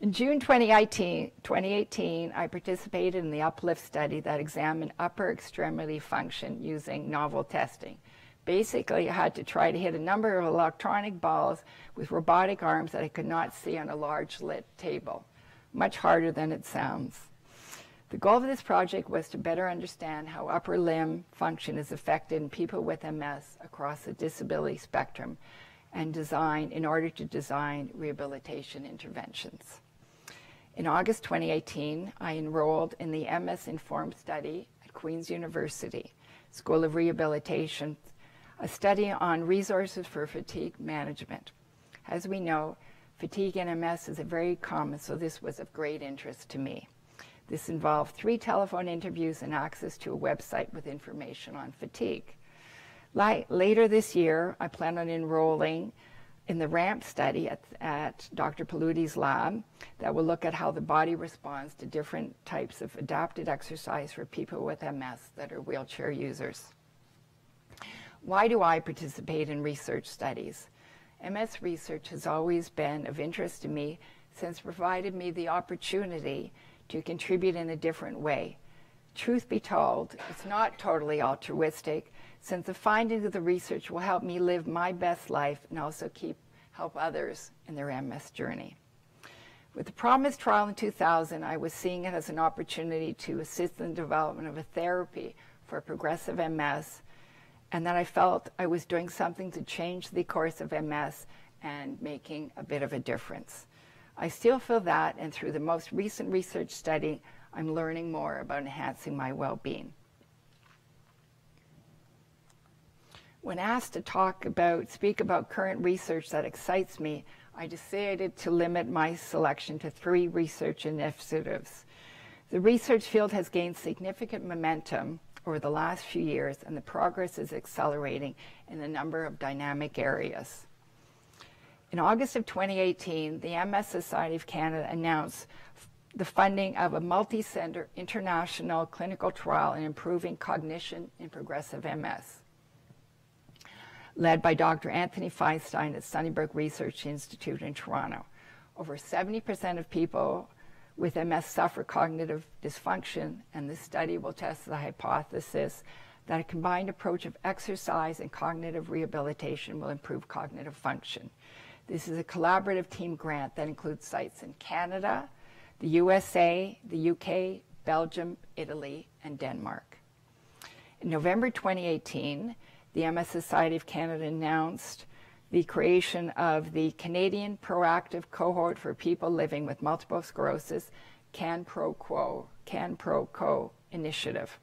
In June 2018, I participated in the UPLIFT study that examined upper extremity function using novel testing. Basically, I had to try to hit a number of electronic balls with robotic arms that I could not see on a large lit table. Much harder than it sounds. The goal of this project was to better understand how upper limb function is affected in people with MS across the disability spectrum and design in order to design rehabilitation interventions. In August 2018, I enrolled in the MS Informed study at Queen's University School of Rehabilitation, a study on resources for fatigue management. As we know, fatigue in MS is very common, so this was of great interest to me. This involved 3 telephone interviews and access to a website with information on fatigue. Later this year, I plan on enrolling in the RAMP study at Dr. Paludi's lab that will look at how the body responds to different types of adapted exercise for people with MS that are wheelchair users. Why do I participate in research studies? MS research has always been of interest to me since it provided me the opportunity to contribute in a different way. Truth be told, it's not totally altruistic, since the findings of the research will help me live my best life and also help others in their MS journey. With the PROMIS trial in 2000, I was seeing it as an opportunity to assist in the development of a therapy for progressive MS, and that I felt I was doing something to change the course of MS and making a bit of a difference. I still feel that, and through the most recent research study, I'm learning more about enhancing my well-being. When asked to speak about current research that excites me, I decided to limit my selection to 3 research initiatives. The research field has gained significant momentum over the last few years, and the progress is accelerating in a number of dynamic areas. In August of 2018, the MS Society of Canada announced the funding of a multi-center international clinical trial in improving cognition in progressive MS, led by Dr. Anthony Feinstein at Sunnybrook Research Institute in Toronto. Over 70% of people with MS suffer cognitive dysfunction, and this study will test the hypothesis that a combined approach of exercise and cognitive rehabilitation will improve cognitive function. This is a collaborative team grant that includes sites in Canada, the USA, the UK, Belgium, Italy, and Denmark. In November 2018, the MS Society of Canada announced the creation of the Canadian Proactive Cohort for People Living with Multiple Sclerosis, CanProCo initiative.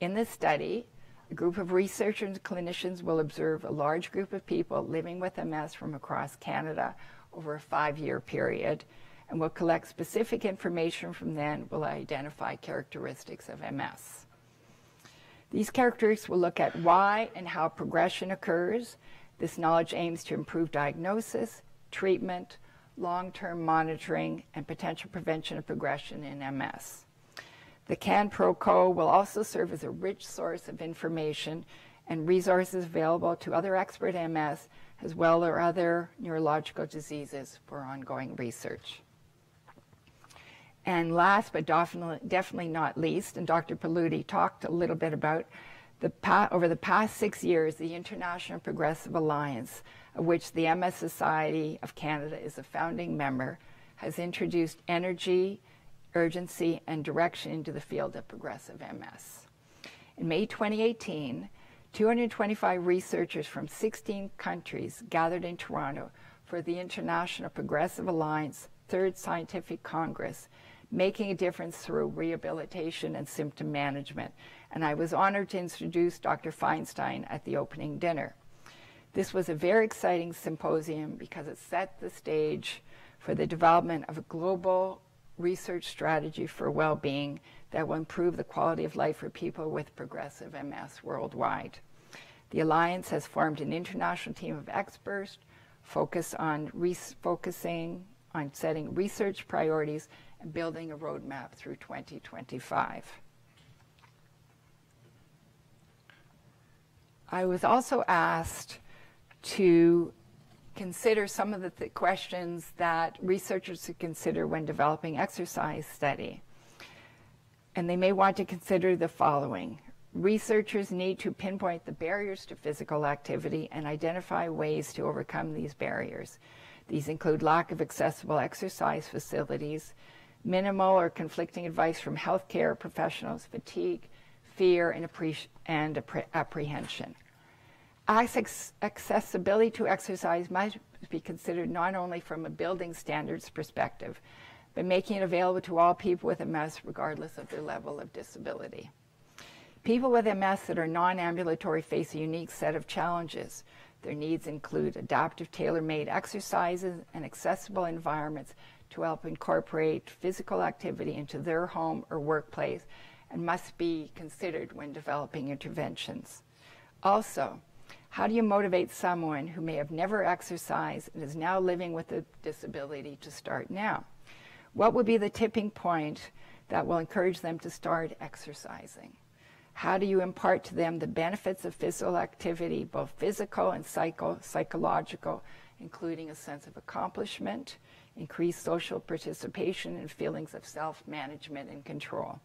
In this study, a group of researchers and clinicians will observe a large group of people living with MS from across Canada over a 5-year period, and will collect specific information from them will identify characteristics of MS. These characteristics will look at why and how progression occurs. This knowledge aims to improve diagnosis, treatment, long-term monitoring, and potential prevention of progression in MS. The CanProCo will also serve as a rich source of information and resources available to other expert MS, as well as other neurological diseases for ongoing research. And last but definitely not least, and Dr. Paludi talked a little bit about over the past 6 years, the International Progressive Alliance, of which the MS Society of Canada is a founding member, has introduced energy, urgency, and direction into the field of progressive MS. In May 2018, 225 researchers from 16 countries gathered in Toronto for the International Progressive Alliance Third Scientific Congress, making a difference through rehabilitation and symptom management. And I was honored to introduce Dr. Feinstein at the opening dinner. This was a very exciting symposium because it set the stage for the development of a global research strategy for well-being that will improve the quality of life for people with progressive MS worldwide. The Alliance has formed an international team of experts focusing on setting research priorities and building a roadmap through 2025. I was also asked to consider some of the questions that researchers should consider when developing exercise study. And they may want to consider the following. Researchers need to pinpoint the barriers to physical activity and identify ways to overcome these barriers. These include lack of accessible exercise facilities, minimal or conflicting advice from healthcare professionals, fatigue, fear, and apprehension. Accessibility to exercise must be considered not only from a building standards perspective, but making it available to all people with MS regardless of their level of disability. People with MS that are non-ambulatory face a unique set of challenges. Their needs include adaptive, tailor-made exercises and accessible environments to help incorporate physical activity into their home or workplace, and must be considered when developing interventions. Also, how do you motivate someone who may have never exercised and is now living with a disability to start now? What would be the tipping point that will encourage them to start exercising? How do you impart to them the benefits of physical activity, both physical and psychological, including a sense of accomplishment, increased social participation, and feelings of self-management and control?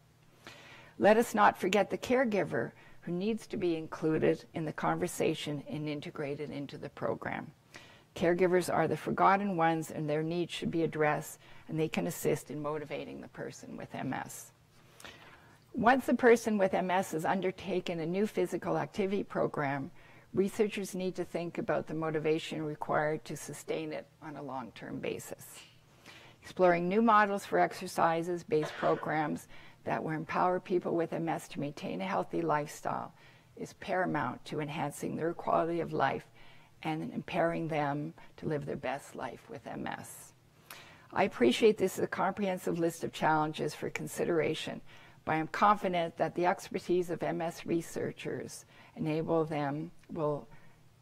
Let us not forget the caregiver, who needs to be included in the conversation and integrated into the program. Caregivers are the forgotten ones, and their needs should be addressed, and they can assist in motivating the person with MS. Once the person with MS has undertaken a new physical activity program, researchers need to think about the motivation required to sustain it on a long-term basis. Exploring new models for exercises-based programs that will empower people with MS to maintain a healthy lifestyle is paramount to enhancing their quality of life and empowering them to live their best life with MS. I appreciate this is a comprehensive list of challenges for consideration, but I am confident that the expertise of MS researchers will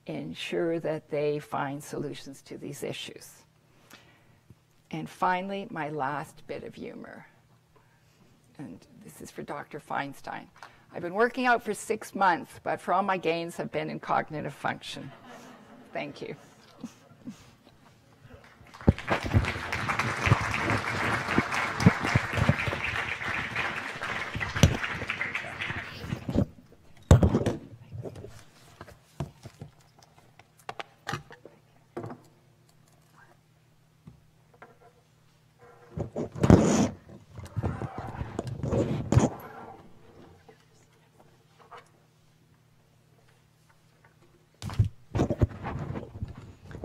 ensure that they find solutions to these issues. And finally, my last bit of humor. And this is for Dr. Feinstein. I've been working out for 6 months, but for all my gains have been in cognitive function. Thank you.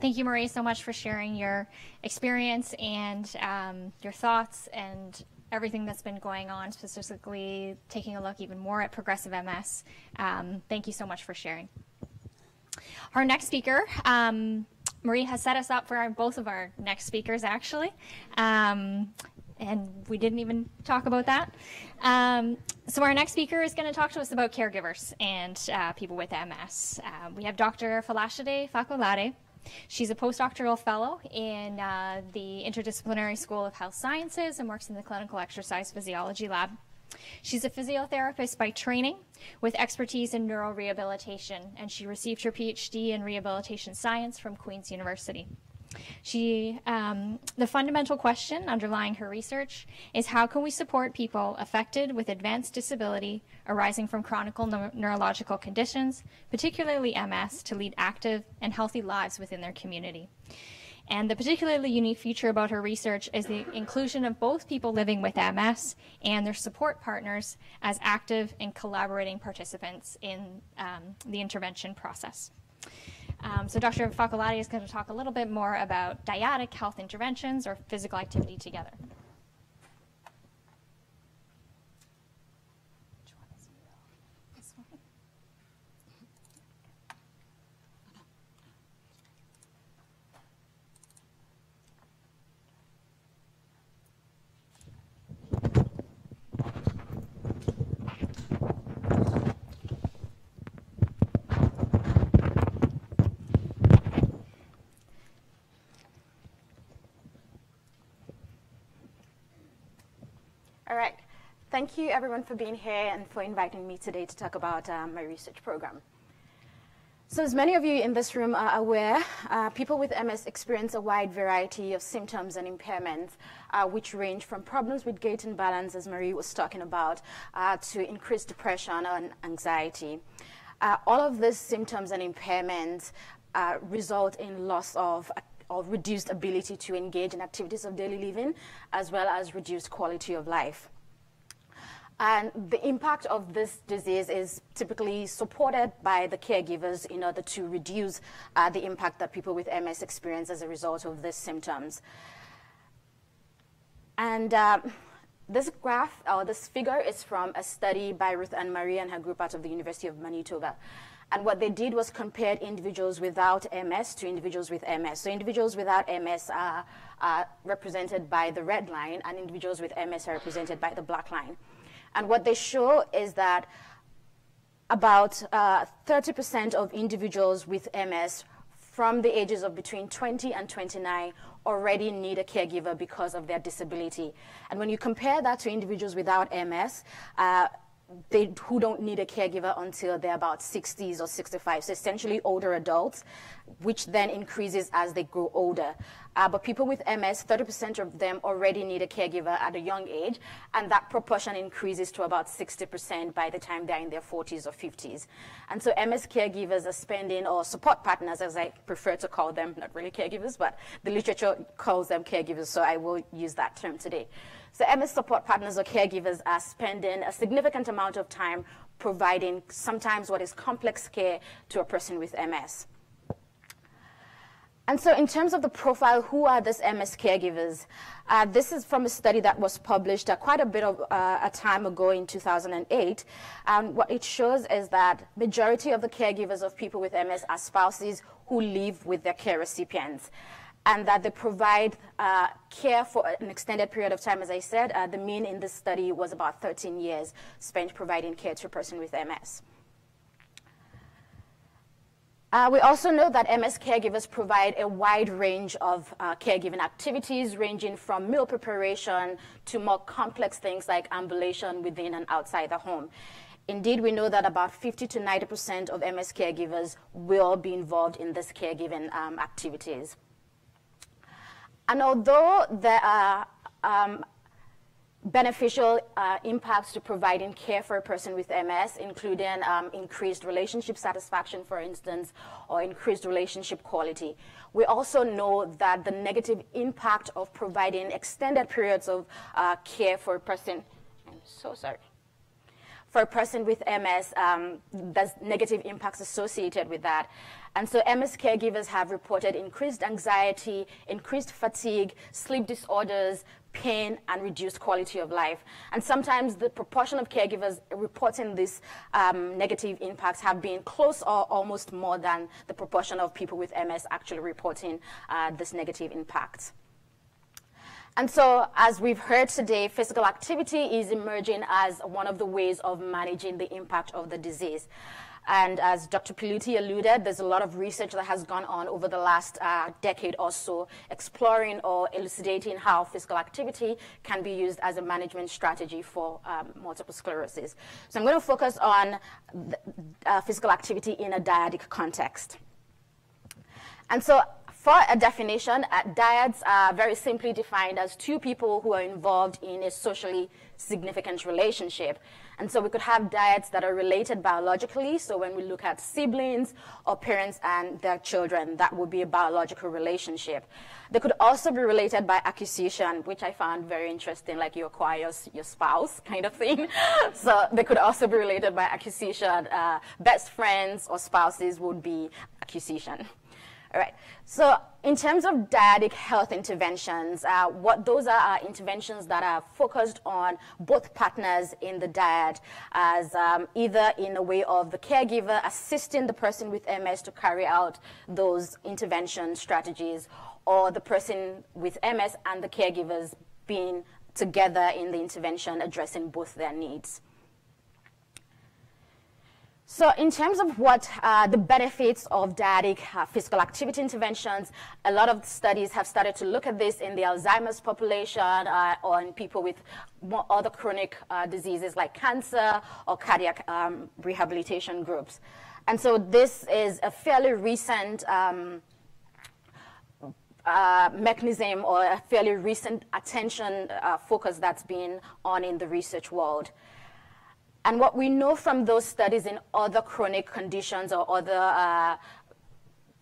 Thank you, Marie, so much for sharing your experience and your thoughts and everything that's been going on, specifically taking a look even more at progressive MS. Thank you so much for sharing. Our next speaker, Marie has set us up for both of our next speakers, actually. And we didn't even talk about that. So our next speaker is going to talk to us about caregivers and people with MS. We have Dr. Falashade Fakolade. She's a postdoctoral fellow in the Interdisciplinary School of Health Sciences and works in the Clinical Exercise Physiology Lab. She's a physiotherapist by training with expertise in neurorehabilitation, and she received her PhD in rehabilitation science from Queen's University. The fundamental question underlying her research is, how can we support people affected with advanced disability arising from chronic neurological conditions, particularly MS, to lead active and healthy lives within their community? And the particularly unique feature about her research is the inclusion of both people living with MS and their support partners as active and collaborating participants in the intervention process. So Dr. Fakolade is going to talk a little bit more about dyadic health interventions or physical activity together. Which one is real? This one? All right. Thank you, everyone, for being here and for inviting me today to talk about my research program. So as many of you in this room are aware, people with MS experience a wide variety of symptoms and impairments, which range from problems with gait and balance, as Marie was talking about, to increased depression and anxiety. All of these symptoms and impairments result in loss of reduced ability to engage in activities of daily living, as well as reduced quality of life. And the impact of this disease is typically supported by the caregivers in order to reduce the impact that people with MS experience as a result of these symptoms. And this graph, or this figure, is from a study by Ruth and Marie and her group out of the University of Manitoba. And what they did was compared individuals without MS to individuals with MS. So individuals without MS are represented by the red line, and individuals with MS are represented by the black line. And what they show is that about 30% of individuals with MS from the ages of between 20 and 29 already need a caregiver because of their disability. And when you compare that to individuals without MS, who don't need a caregiver until they're about 60s or 65, so essentially older adults, which then increases as they grow older. But people with MS, 30% of them already need a caregiver at a young age, and that proportion increases to about 60% by the time they're in their 40s or 50s. And so MS caregivers are spending, or support partners, as I prefer to call them, not really caregivers, but the literature calls them caregivers, so I will use that term today. So MS support partners or caregivers are spending a significant amount of time providing sometimes what is complex care to a person with MS. And so in terms of the profile, who are these MS caregivers? This is from a study that was published quite a bit of a time ago in 2008. What it shows is that majority of the caregivers of people with MS are spouses who live with their care recipients, and that they provide care for an extended period of time. As I said, the mean in this study was about 13 years spent providing care to a person with MS. We also know that MS caregivers provide a wide range of caregiving activities, ranging from meal preparation to more complex things like ambulation within and outside the home. Indeed, we know that about 50 to 90% of MS caregivers will be involved in these caregiving activities. And although there are beneficial impacts to providing care for a person with MS, including increased relationship satisfaction, for instance, or increased relationship quality, we also know that the negative impact of providing extended periods of care for a person, with MS, there's negative impacts associated with that. And so MS caregivers have reported increased anxiety, increased fatigue, sleep disorders, pain, and reduced quality of life. And sometimes the proportion of caregivers reporting these negative impacts have been close or almost more than the proportion of people with MS actually reporting this negative impact. And so, as we've heard today, physical activity is emerging as one of the ways of managing the impact of the disease. And as Dr. Paludi alluded, there's a lot of research that has gone on over the last decade or so, exploring or elucidating how physical activity can be used as a management strategy for multiple sclerosis. So I'm going to focus on physical activity in a dyadic context. And so, for a definition, dyads are very simply defined as two people who are involved in a socially significant relationship. And so we could have dyads that are related biologically. So when we look at siblings or parents and their children, that would be a biological relationship. They could also be related by acquisition, which I found very interesting, like you acquire your spouse kind of thing. So they could also be related by acquisition. Best friends or spouses would be acquisition. All right, so in terms of dyadic health interventions, what those are interventions that are focused on both partners in the dyad as either in a way of the caregiver assisting the person with MS to carry out those intervention strategies, or the person with MS and the caregivers being together in the intervention addressing both their needs. So in terms of what the benefits of dyadic physical activity interventions, a lot of studies have started to look at this in the Alzheimer's population or in people with more other chronic diseases like cancer or cardiac rehabilitation groups. And so this is a fairly recent mechanism or a fairly recent attention focus that's been on in the research world. And what we know from those studies in other chronic conditions or other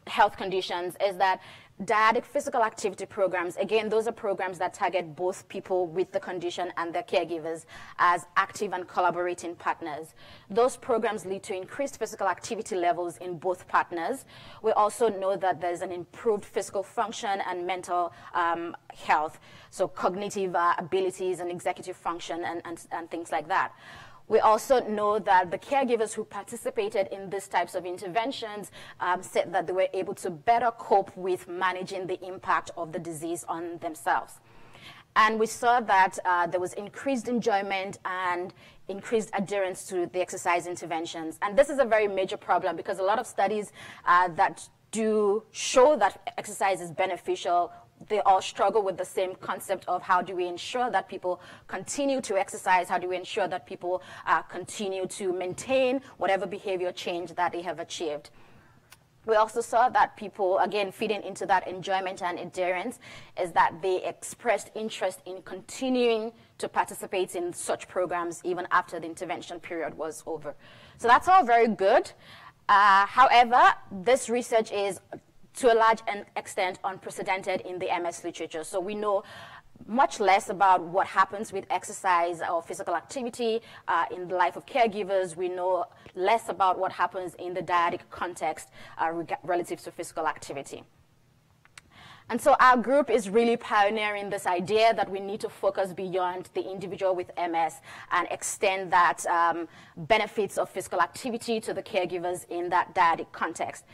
health conditions is that dyadic physical activity programs, again, those are programs that target both people with the condition and their caregivers as active and collaborating partners. Those programs lead to increased physical activity levels in both partners. We also know that there's an improved physical function and mental health, so cognitive abilities and executive function and things like that. We also know that the caregivers who participated in these types of interventions said that they were able to better cope with managing the impact of the disease on themselves. And we saw that there was increased enjoyment and increased adherence to the exercise interventions. And this is a very major problem because a lot of studies that do show that exercise is beneficial, they all struggle with the same concept of how do we ensure that people continue to exercise, how do we ensure that people continue to maintain whatever behavior change that they have achieved. We also saw that people, again, feeding into that enjoyment and adherence, is that they expressed interest in continuing to participate in such programs even after the intervention period was over. So that's all very good. However, this research is to a large extent unprecedented in the MS literature. So we know much less about what happens with exercise or physical activity in the life of caregivers. We know less about what happens in the dyadic context relative to physical activity. And so our group is really pioneering this idea that we need to focus beyond the individual with MS and extend that benefits of physical activity to the caregivers in that dyadic context.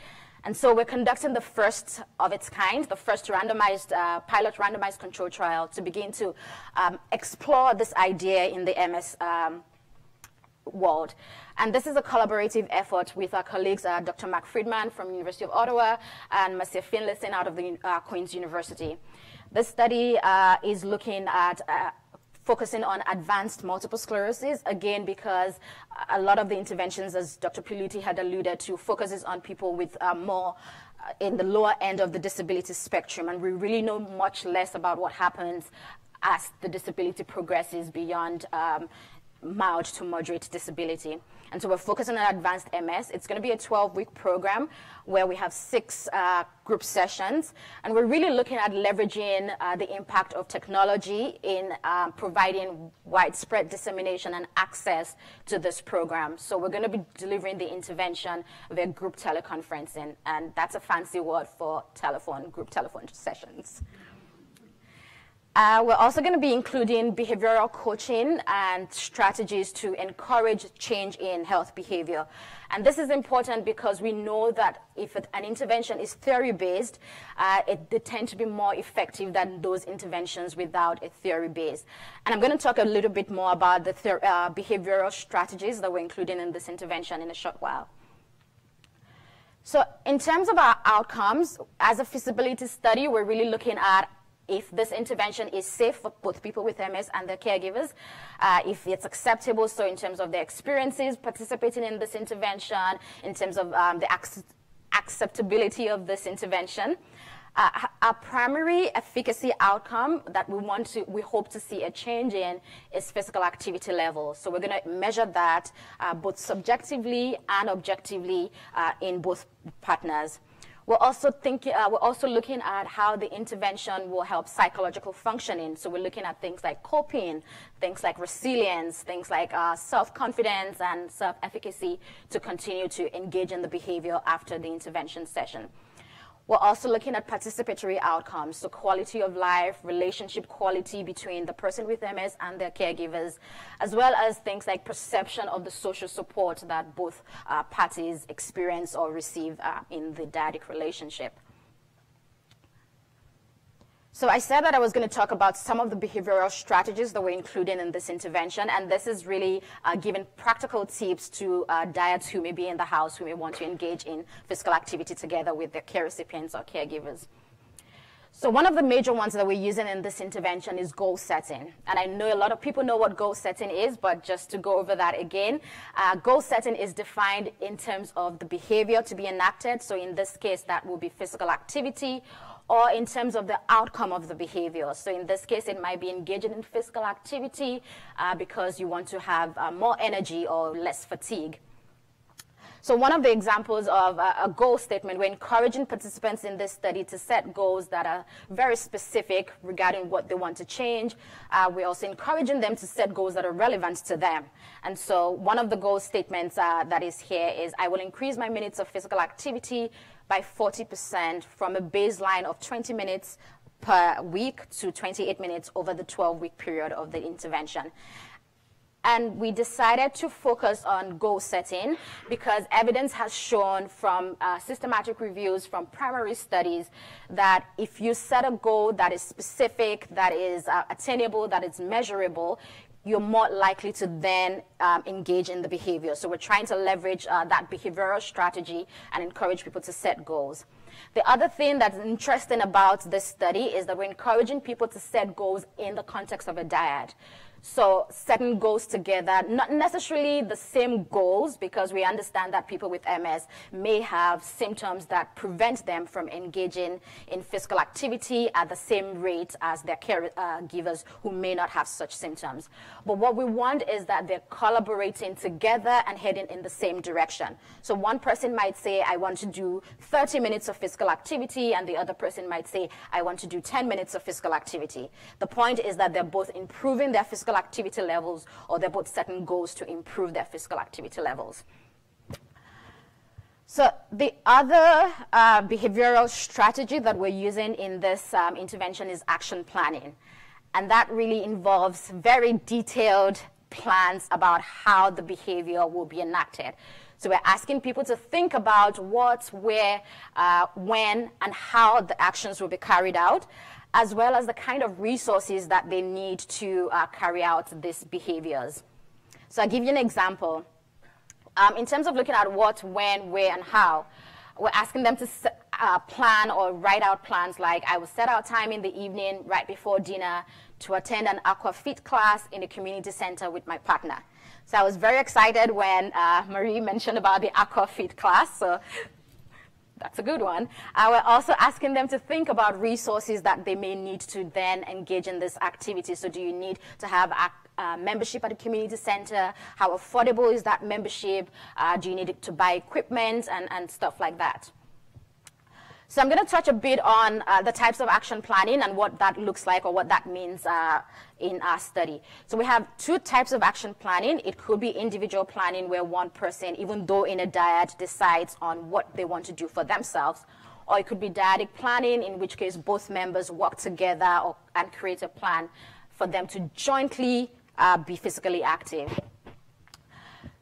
And so we're conducting the first of its kind, the first randomized, pilot randomized control trial to begin to explore this idea in the MS world. And this is a collaborative effort with our colleagues, Dr. Mark Friedman from University of Ottawa and Marcia Finlayson out of the Queen's University. This study is looking at focusing on advanced multiple sclerosis, again, because a lot of the interventions, as Dr. Paludi had alluded to, focuses on people with more in the lower end of the disability spectrum, and we really know much less about what happens as the disability progresses beyond mild to moderate disability. And so we're focusing on advanced MS. It's going to be a 12-week program where we have 6 group sessions, and we're really looking at leveraging the impact of technology in providing widespread dissemination and access to this program. So we're going to be delivering the intervention via group teleconferencing, and that's a fancy word for telephone, group telephone sessions. We're also going to be including behavioral coaching and strategies to encourage change in health behavior. And this is important because we know that if an intervention is theory-based, they tend to be more effective than those interventions without a theory base. And I'm going to talk a little bit more about the behavioral strategies that we're including in this intervention in a short while. So in terms of our outcomes, as a feasibility study, we're really looking at if this intervention is safe for both people with MS and their caregivers, if it's acceptable, so in terms of their experiences participating in this intervention, in terms of the acceptability of this intervention. Our primary efficacy outcome that we hope to see a change in is physical activity level. So we're going to measure that both subjectively and objectively in both partners. We're also looking at how the intervention will help psychological functioning. So we're looking at things like coping, things like resilience, things like self-confidence and self-efficacy to continue to engage in the behavior after the intervention session. We're also looking at participatory outcomes, so quality of life, relationship quality between the person with MS and their caregivers, as well as things like perception of the social support that both parties experience or receive in the dyadic relationship. So I said that I was going to talk about some of the behavioral strategies that we're including in this intervention, and this is really giving practical tips to diets who may be in the house, who may want to engage in physical activity together with their care recipients or caregivers. So one of the major ones that we're using in this intervention is goal setting. And I know a lot of people know what goal setting is, but just to go over that again, goal setting is defined in terms of the behavior to be enacted. So in this case, that will be physical activity, or in terms of the outcome of the behavior. So in this case, it might be engaging in physical activity because you want to have more energy or less fatigue. So one of the examples of a goal statement, we're encouraging participants in this study to set goals that are very specific regarding what they want to change. We're also encouraging them to set goals that are relevant to them. And so one of the goal statements that is here is, I will increase my minutes of physical activity by 40% from a baseline of 20 minutes per week to 28 minutes over the 12-week period of the intervention. And we decided to focus on goal setting because evidence has shown from systematic reviews, from primary studies, that if you set a goal that is specific, that is attainable, that is measurable, you're more likely to then engage in the behavior. So we're trying to leverage that behavioral strategy and encourage people to set goals. The other thing that's interesting about this study is that we're encouraging people to set goals in the context of a dyad. So setting goals together, not necessarily the same goals, because we understand that people with MS may have symptoms that prevent them from engaging in physical activity at the same rate as their caregivers who may not have such symptoms. But what we want is that they're collaborating together and heading in the same direction. So one person might say, I want to do 30 minutes of physical activity, and the other person might say, I want to do 10 minutes of physical activity. The point is that they're both improving their physical activity levels, or they're both setting goals to improve their physical activity levels. So the other behavioral strategy that we're using in this intervention is action planning. And that really involves very detailed plans about how the behavior will be enacted. So we're asking people to think about what, where, when, and how the actions will be carried out, as well as the kind of resources that they need to carry out these behaviors. So I'll give you an example. In terms of looking at what, when, where, and how, we're asking them to plan or write out plans like, I will set out time in the evening right before dinner to attend an Aquafit class in a community center with my partner. So I was very excited when Marie mentioned about the Aquafit class. So that's a good one. We're also asking them to think about resources that they may need to then engage in this activity. So do you need to have membership at a community center? How affordable is that membership? Do you need to buy equipment and stuff like that? So I'm going to touch a bit on the types of action planning and what that looks like or what that means in our study. So we have two types of action planning. It could be individual planning where one person, even though in a dyad, decides on what they want to do for themselves. Or it could be dyadic planning, in which case both members work together and create a plan for them to jointly be physically active.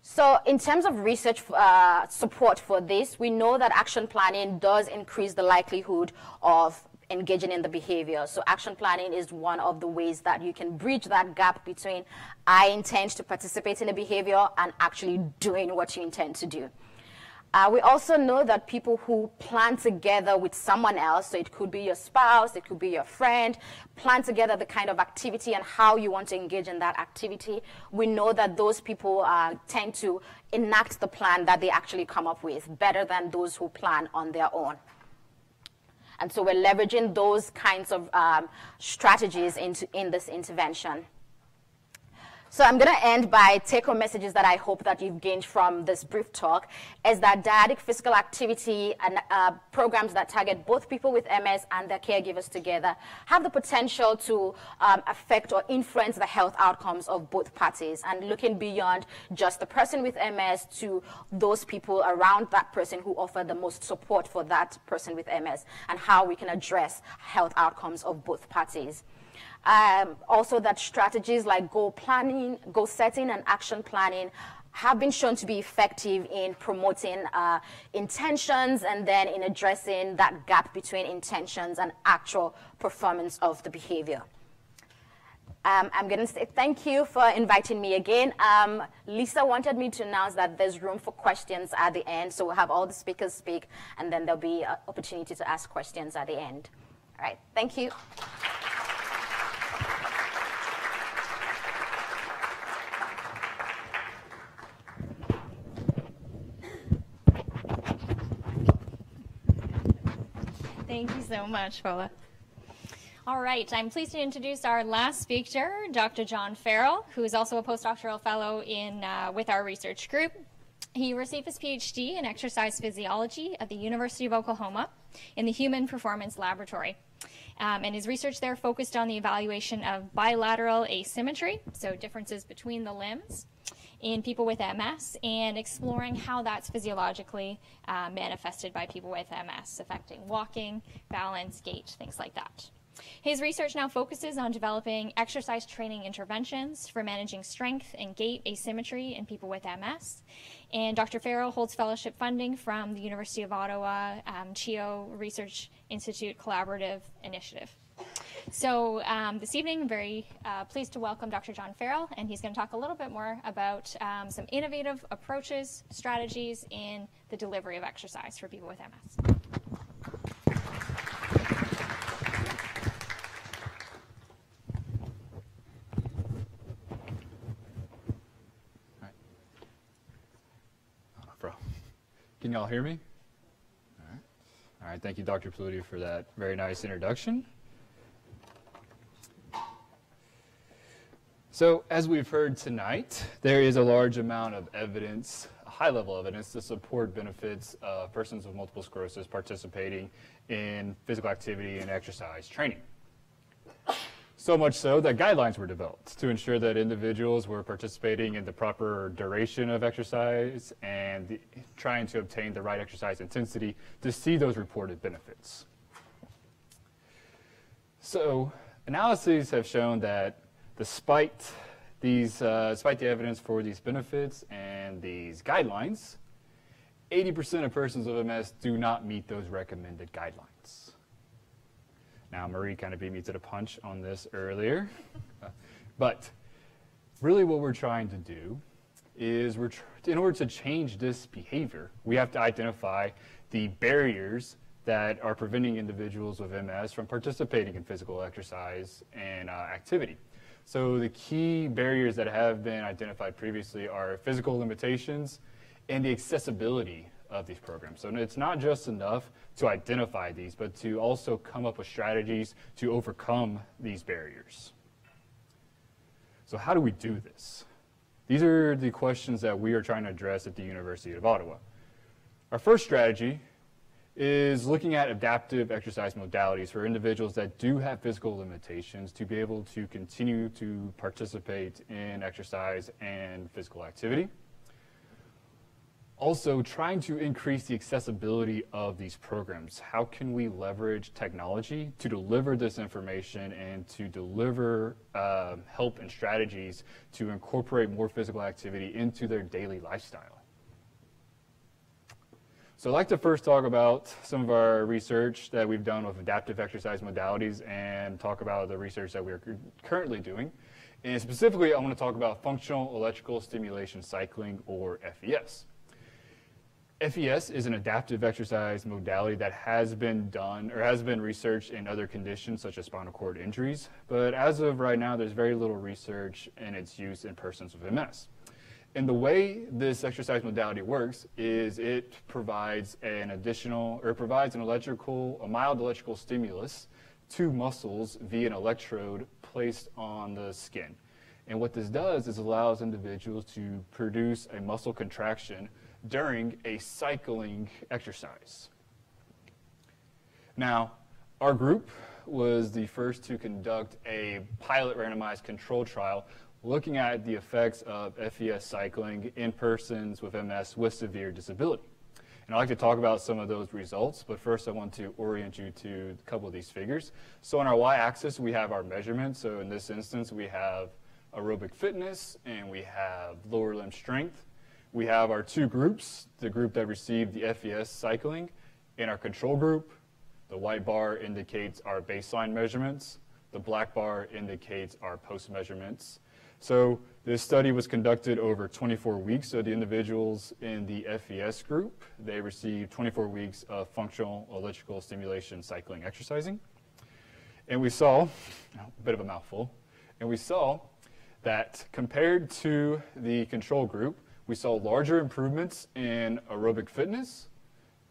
So in terms of research support for this, we know that action planning does increase the likelihood of engaging in the behavior. So action planning is one of the ways that you can bridge that gap between I intend to participate in a behavior and actually doing what you intend to do. We also know that people who plan together with someone else, so it could be your spouse, it could be your friend, plan together the kind of activity and how you want to engage in that activity. We know that those people tend to enact the plan that they actually come up with better than those who plan on their own. And so we're leveraging those kinds of strategies in this intervention. So I'm going to end by take-home messages that I hope that you've gained from this brief talk, is that dyadic physical activity and programs that target both people with MS and their caregivers together have the potential to affect or influence the health outcomes of both parties, and looking beyond just the person with MS to those people around that person who offer the most support for that person with MS, and how we can address health outcomes of both parties. Also that strategies like goal planning, goal setting, and action planning have been shown to be effective in promoting intentions and then in addressing that gap between intentions and actual performance of the behavior. I'm going to say thank you for inviting me again. Lisa wanted me to announce that there's room for questions at the end, so we'll have all the speakers speak, and then there'll be an opportunity to ask questions at the end. All right, thank you. Thank you so much, Paula. All right, I'm pleased to introduce our last speaker, Dr. John Farrell, who is also a postdoctoral fellow in, with our research group. He received his PhD in exercise physiology at the University of Oklahoma in the Human Performance Laboratory. And his research there focused on the evaluation of bilateral asymmetry, so differences between the limbs, in people with MS, and exploring how that's physiologically manifested by people with MS, affecting walking, balance, gait, things like that. His research now focuses on developing exercise training interventions for managing strength and gait asymmetry in people with MS. And Dr. Farrell holds fellowship funding from the University of Ottawa CHIO Research Institute Collaborative Initiative. So this evening, I'm very pleased to welcome Dr. John Farrell, and he's going to talk a little bit more about some innovative approaches, strategies in the delivery of exercise for people with MS. Can you all hear me? All right, thank you, Dr. Paludi, for that very nice introduction. So, as we've heard tonight, there is a large amount of evidence, high-level evidence, to support benefits of persons with multiple sclerosis participating in physical activity and exercise training. So much so that guidelines were developed to ensure that individuals were participating in the proper duration of exercise and trying to obtain the right exercise intensity to see those reported benefits. So analyses have shown that despite the evidence for these benefits and these guidelines, 80% of persons with MS do not meet those recommended guidelines. Now, Marie kind of beat me to the punch on this earlier, but really what we're trying to do is in order to change this behavior, we have to identify the barriers that are preventing individuals with MS from participating in physical exercise and activity. So the key barriers that have been identified previously are physical limitations and the accessibility of these programs. So it's not just enough to identify these, but to also come up with strategies to overcome these barriers. So how do we do this? These are the questions that we are trying to address at the University of Ottawa. Our first strategy is looking at adaptive exercise modalities for individuals that do have physical limitations to be able to continue to participate in exercise and physical activity. Also, trying to increase the accessibility of these programs. How can we leverage technology to deliver this information and to deliver help and strategies to incorporate more physical activity into their daily lifestyle? So I'd like to first talk about some of our research that we've done with adaptive exercise modalities and talk about the research that we're currently doing. And specifically, I want to talk about functional electrical stimulation cycling, or FES. FES is an adaptive exercise modality that has been done or has been researched in other conditions such as spinal cord injuries, but as of right now, there's very little research in its use in persons with MS. And the way this exercise modality works is it provides a mild electrical stimulus to muscles via an electrode placed on the skin. And what this does is allows individuals to produce a muscle contraction during a cycling exercise. Now, our group was the first to conduct a pilot randomized control trial looking at the effects of FES cycling in persons with MS with severe disability. And I'd like to talk about some of those results, but first I want to orient you to a couple of these figures. So on our y-axis, we have our measurements. So in this instance, we have aerobic fitness and we have lower limb strength. we have our two groups, the group that received the FES cycling and our control group. The white bar indicates our baseline measurements. The black bar indicates our post measurements. So this study was conducted over 24 weeks. So the individuals in the FES group, they received 24 weeks of functional electrical stimulation cycling exercising. And we saw, a bit of a mouthful, and we saw that compared to the control group, we saw larger improvements in aerobic fitness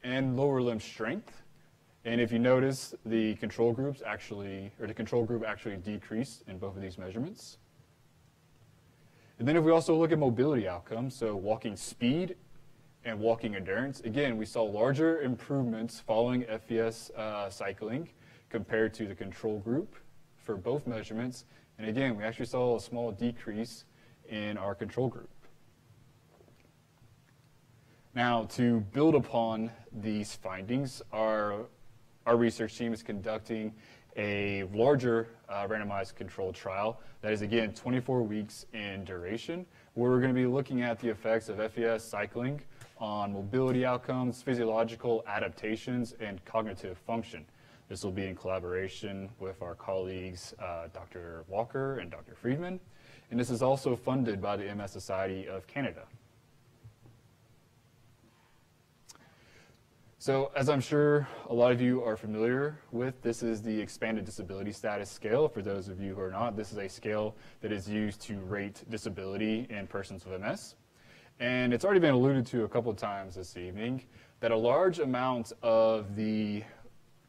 and lower limb strength. And if you notice, the control groups actually, or the control group actually decreased in both of these measurements. And then if we also look at mobility outcomes, so walking speed and walking endurance, again, we saw larger improvements following FES cycling compared to the control group for both measurements. And again, we actually saw a small decrease in our control group. Now, to build upon these findings, our research team is conducting a larger randomized controlled trial that is, again, 24 weeks in duration, where we're going to be looking at the effects of FES cycling on mobility outcomes, physiological adaptations, and cognitive function. This will be in collaboration with our colleagues, Dr. Walker and Dr. Friedman, and this is also funded by the MS Society of Canada. So as I'm sure a lot of you are familiar with, this is the Expanded Disability Status Scale. For those of you who are not, this is a scale that is used to rate disability in persons with MS. And it's already been alluded to a couple of times this evening that a large amount of the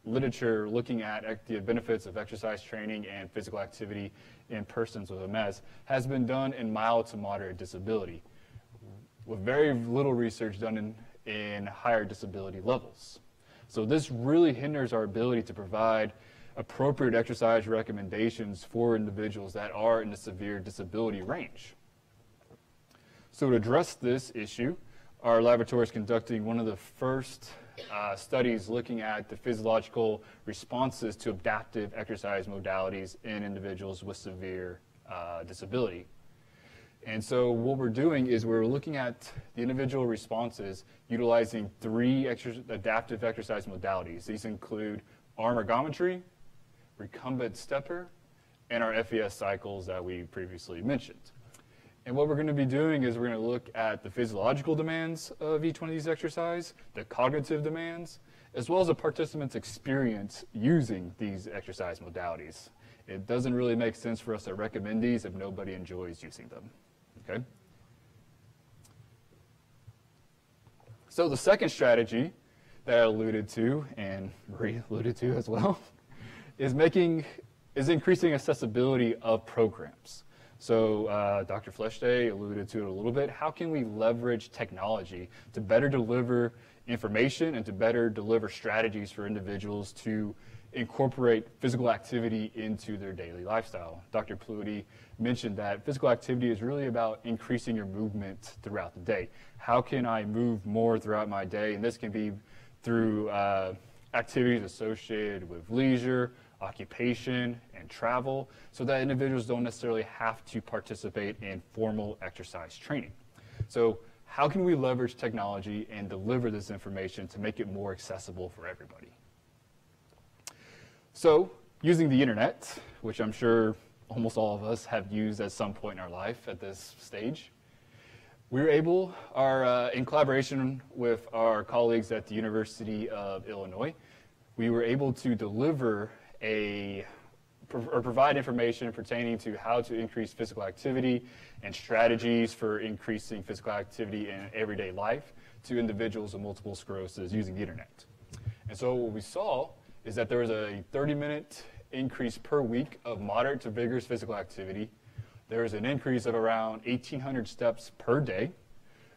literature looking at the benefits of exercise training and physical activity in persons with MS has been done in mild to moderate disability, with very little research done in higher disability levels. So this really hinders our ability to provide appropriate exercise recommendations for individuals that are in the severe disability range. So to address this issue, our laboratory is conducting one of the first studies looking at the physiological responses to adaptive exercise modalities in individuals with severe disability. And so what we're doing is we're looking at the individual responses utilizing three adaptive exercise modalities. These include arm ergometry, recumbent stepper, and our FES cycles that we previously mentioned. And what we're going to be doing is we're going to look at the physiological demands of each one of these exercises, the cognitive demands, as well as the participant's experience using these exercise modalities. It doesn't really make sense for us to recommend these if nobody enjoys using them. Okay. So the second strategy that I alluded to, and Marie alluded to as well, is increasing accessibility of programs. So Dr. Fleshday alluded to it a little bit. How can we leverage technology to better deliver information and to better deliver strategies for individuals to incorporate physical activity into their daily lifestyle? Dr. Paludi mentioned that physical activity is really about increasing your movement throughout the day. How can I move more throughout my day? And this can be through activities associated with leisure, occupation, and travel, so that individuals don't necessarily have to participate in formal exercise training. So how can we leverage technology and deliver this information to make it more accessible for everybody? So, using the internet, which I'm sure almost all of us have used at some point in our life at this stage, we were able, in collaboration with our colleagues at the University of Illinois, we were able to deliver provide information pertaining to how to increase physical activity and strategies for increasing physical activity in everyday life to individuals with multiple sclerosis using the internet. And so what we saw is that there was a 30-minute increase per week of moderate to vigorous physical activity. There was an increase of around 1,800 steps per day,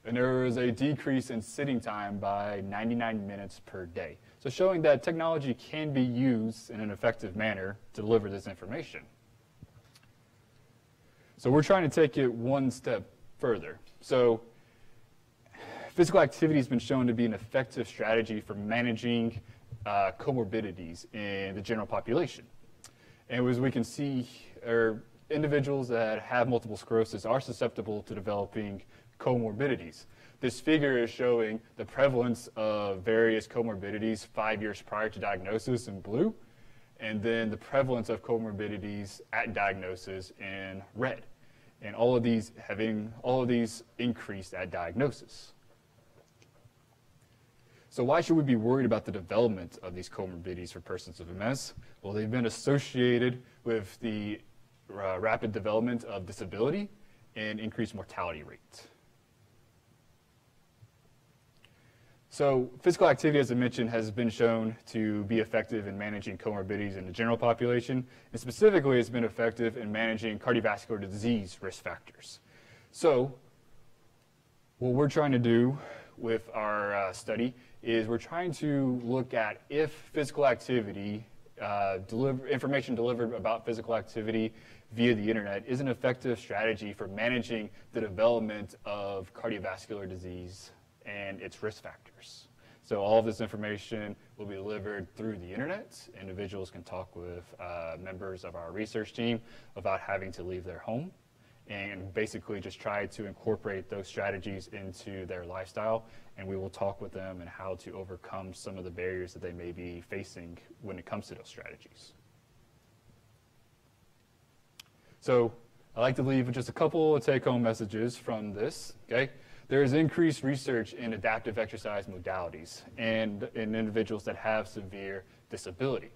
and there was a decrease in sitting time by 99 minutes per day. So showing that technology can be used in an effective manner to deliver this information. So we're trying to take it one step further. So physical activity has been shown to be an effective strategy for managing comorbidities in the general population. And as we can see, or individuals that have multiple sclerosis are susceptible to developing comorbidities. This figure is showing the prevalence of various comorbidities 5 years prior to diagnosis in blue, and then the prevalence of comorbidities at diagnosis in red. And all of these increased at diagnosis. So why should we be worried about the development of these comorbidities for persons with MS? Well, they've been associated with the rapid development of disability and increased mortality rates. So physical activity, as I mentioned, has been shown to be effective in managing comorbidities in the general population, and specifically it's been effective in managing cardiovascular disease risk factors. So what we're trying to do with our study is we're trying to look at if physical activity, information delivered about physical activity via the internet is an effective strategy for managing the development of cardiovascular disease and its risk factors. So all of this information will be delivered through the internet. Individuals can talk with members of our research team about having to leave their home and basically just try to incorporate those strategies into their lifestyle, and we will talk with them and how to overcome some of the barriers that they may be facing when it comes to those strategies. So I'd like to leave with just a couple of take-home messages from this, okay? There is increased research in adaptive exercise modalities and in individuals that have severe disability.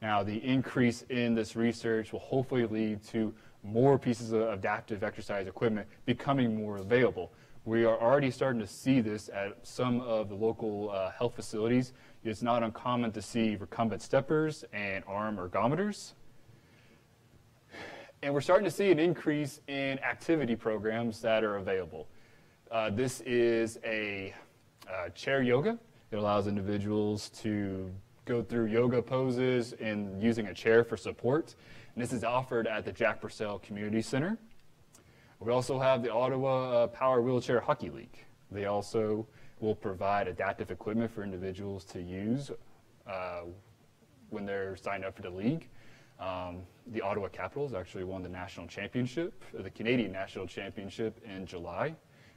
Now, the increase in this research will hopefully lead to more pieces of adaptive exercise equipment becoming more available. We are already starting to see this at some of the local health facilities. It's not uncommon to see recumbent steppers and arm ergometers. And we're starting to see an increase in activity programs that are available. This is a chair yoga. It allows individuals to go through yoga poses and using a chair for support. And this is offered at the Jack Purcell Community Center. We also have the Ottawa Power Wheelchair Hockey League. They also will provide adaptive equipment for individuals to use when they're signed up for the league. The Ottawa Capitals actually won the national championship, the Canadian National Championship in July.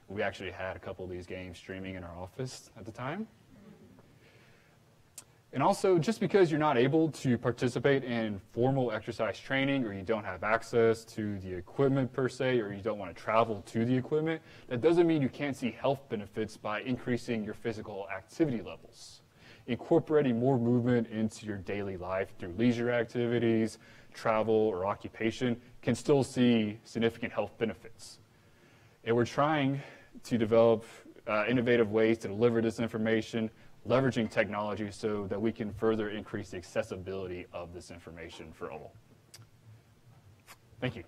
We actually had a couple of these games streaming in our office at the time. And also, just because you're not able to participate in formal exercise training, or you don't have access to the equipment per se, or you don't want to travel to the equipment, that doesn't mean you can't see health benefits by increasing your physical activity levels. Incorporating more movement into your daily life through leisure activities, travel, or occupation can still see significant health benefits. And we're trying to develop innovative ways to deliver this information, leveraging technology so that we can further increase the accessibility of this information for all. Thank you.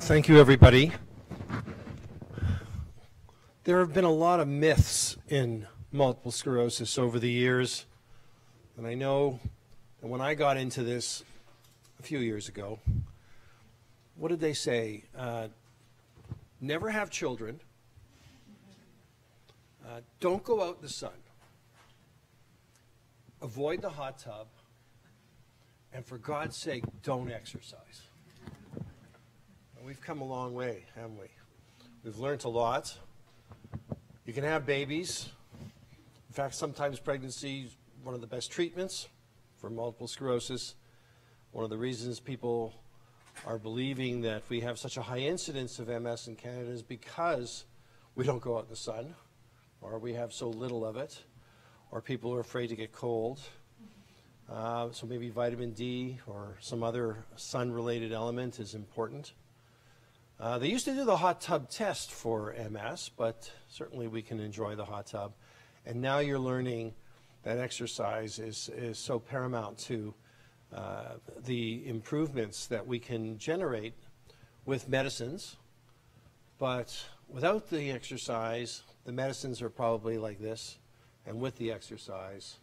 Thank you, everybody. There have been a lot of myths in multiple sclerosis over the years, and I know that when I got into this a few years ago, what did they say? Never have children. Don't go out in the sun. Avoid the hot tub. And for God's sake, don't exercise. We've come a long way, haven't we? We've learned a lot. You can have babies. In fact, sometimes pregnancy is one of the best treatments for multiple sclerosis. One of the reasons people are believing that we have such a high incidence of MS in Canada is because we don't go out in the sun, or we have so little of it, or people are afraid to get cold. So maybe vitamin D or some other sun-related element is important. They used to do the hot tub test for MS, but certainly we can enjoy the hot tub. And now you're learning that exercise is so paramount to the improvements that we can generate with medicines. But without the exercise, the medicines are probably like this, and with the exercise,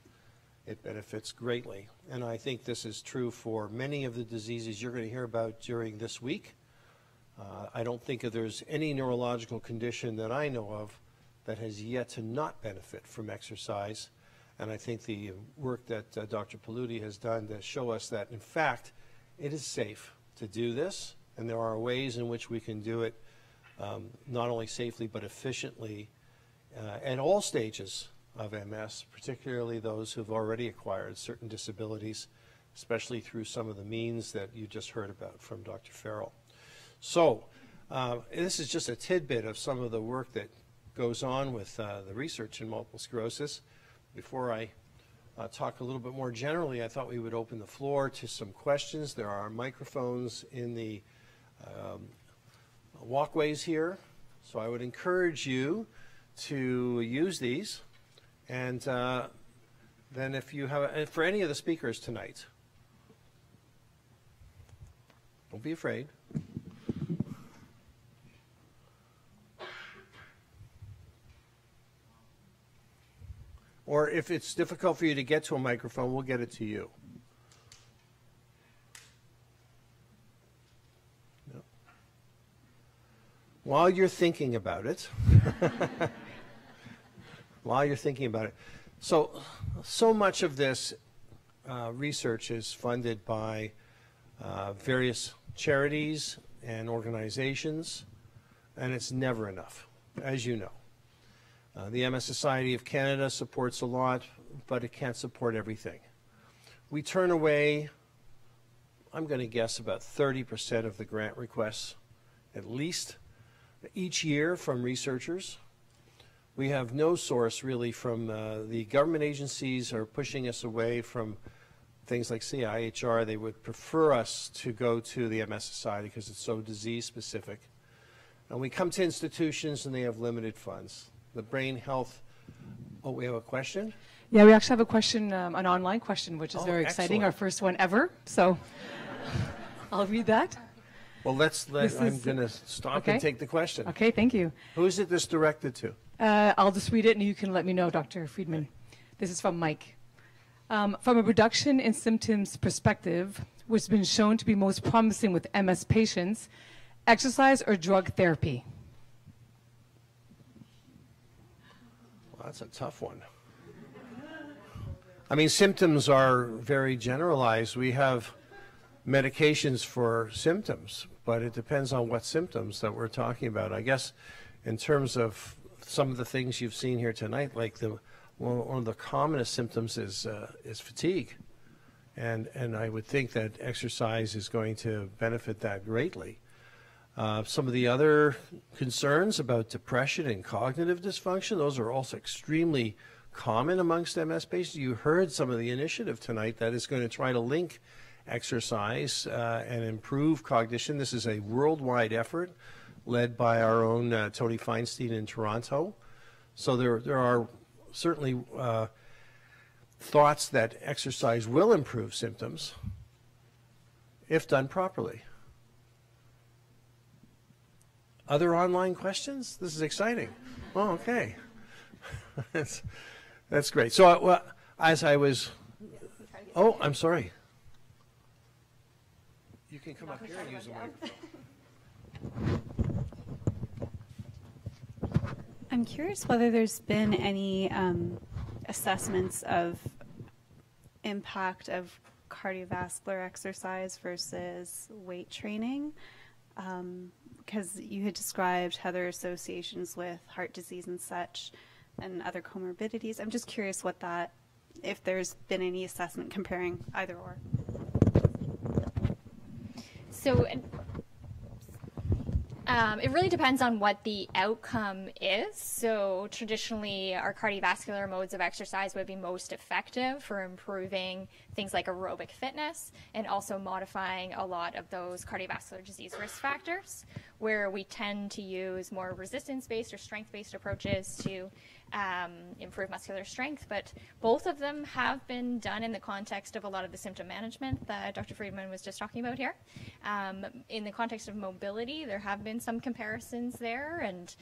it benefits greatly. And I think this is true for many of the diseases you're going to hear about during this week. I don't think there's any neurological condition that I know of that has yet to not benefit from exercise. And I think the work that Dr. Paludi has done to show us that, in fact, it is safe to do this, and there are ways in which we can do it not only safely but efficiently at all stages of MS, particularly those who've already acquired certain disabilities, especially through some of the means that you just heard about from Dr. Farrell. So this is just a tidbit of some of the work that goes on with the research in multiple sclerosis. Before I talk a little bit more generally, I thought we would open the floor to some questions. There are microphones in the walkways here, so I would encourage you to use these. And then if you have, and for any of the speakers tonight, don't be afraid. Or if it's difficult for you to get to a microphone, we'll get it to you. No. While you're thinking about it, so much of this research is funded by various charities and organizations, and it's never enough, as you know. The MS Society of Canada supports a lot, but it can't support everything. We turn away, I'm going to guess, about 30% of the grant requests, at least, each year from researchers. We have no source, really, from the government agencies are pushing us away from things like CIHR. They would prefer us to go to the MS Society because it's so disease-specific. And we come to institutions, and they have limited funds. The brain health, oh, we have a question? Yeah, we actually have a question, an online question, which is very exciting, excellent. Our first one ever, so I'll read that. Well, I'm going to stop and take the question. Okay, thank you. Who is it this directed to? I'll just read it and you can let me know, Dr. Friedman. Okay. This is from Mike. From a reduction in symptoms perspective, which has been shown to be most promising with MS patients, exercise or drug therapy? That's a tough one. I mean, symptoms are very generalized. We have medications for symptoms, but it depends on what symptoms that we're talking about. I guess in terms of some of the things you've seen here tonight, like one of the commonest symptoms is fatigue. And I would think that exercise is going to benefit that greatly. Some of the other concerns about depression and cognitive dysfunction, those are also extremely common amongst MS patients. You heard some of the initiative tonight that is going to try to link exercise and improve cognition. This is a worldwide effort led by our own Tony Feinstein in Toronto. So there are certainly thoughts that exercise will improve symptoms if done properly. Other online questions? This is exciting. Oh, okay. That's great. So as I was, oh, I'm sorry. You can come up here and use the microphone. I'm curious whether there's been any assessments of impact of cardiovascular exercise versus weight training. Because you had described how there are associations with heart disease and such and other comorbidities. I'm just curious what that, if there's been any assessment comparing either or. So it really depends on what the outcome is. So traditionally, our cardiovascular modes of exercise would be most effective for improving things like aerobic fitness and also modifying a lot of those cardiovascular disease risk factors, where we tend to use more resistance-based or strength-based approaches to improve muscular strength. But both of them have been done in the context of a lot of the symptom management that Dr. Friedman was just talking about here. In the context of mobility, there have been some comparisons there, and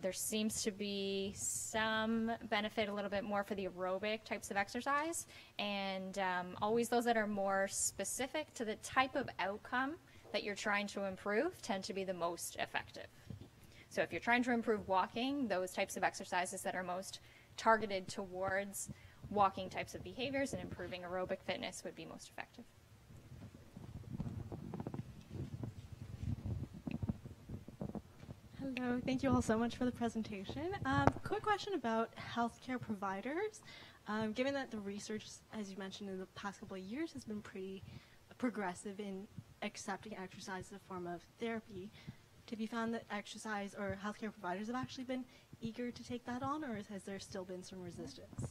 There seems to be some benefit a little bit more for the aerobic types of exercise, and always those that are more specific to the type of outcome that you're trying to improve tend to be the most effective. So if you're trying to improve walking, those types of exercises that are most targeted towards walking types of behaviors and improving aerobic fitness would be most effective. Hello, thank you all so much for the presentation. Quick question about healthcare providers. Given that the research, as you mentioned, in the past couple of years has been pretty progressive in accepting exercise as a form of therapy, have you found that exercise or healthcare providers have actually been eager to take that on, or has there still been some resistance?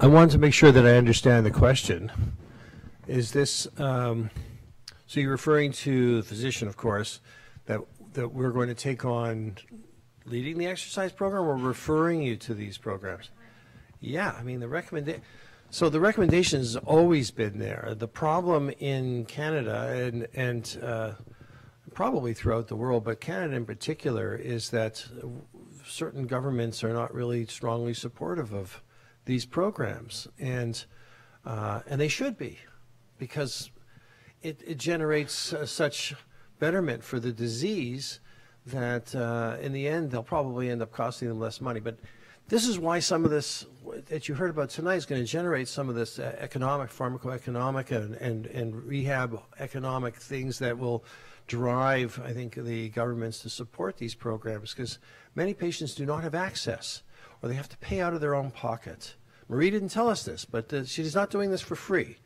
I wanted to make sure that I understand the question. Is this, so you're referring to the physician, of course, that we're going to take on leading the exercise program, or referring you to these programs? Yeah, I mean, the recommendation, so the recommendation has always been there. The problem in Canada and probably throughout the world, but Canada in particular, is that certain governments are not really strongly supportive of these programs, and they should be, because it generates such betterment for the disease that in the end they'll probably end up costing them less money. But this is why some of this that you heard about tonight is going to generate some of this economic, pharmacoeconomic, and rehab economic things that will drive, I think, the governments to support these programs, because many patients do not have access, or they have to pay out of their own pocket. Marie didn't tell us this, but she's not doing this for free.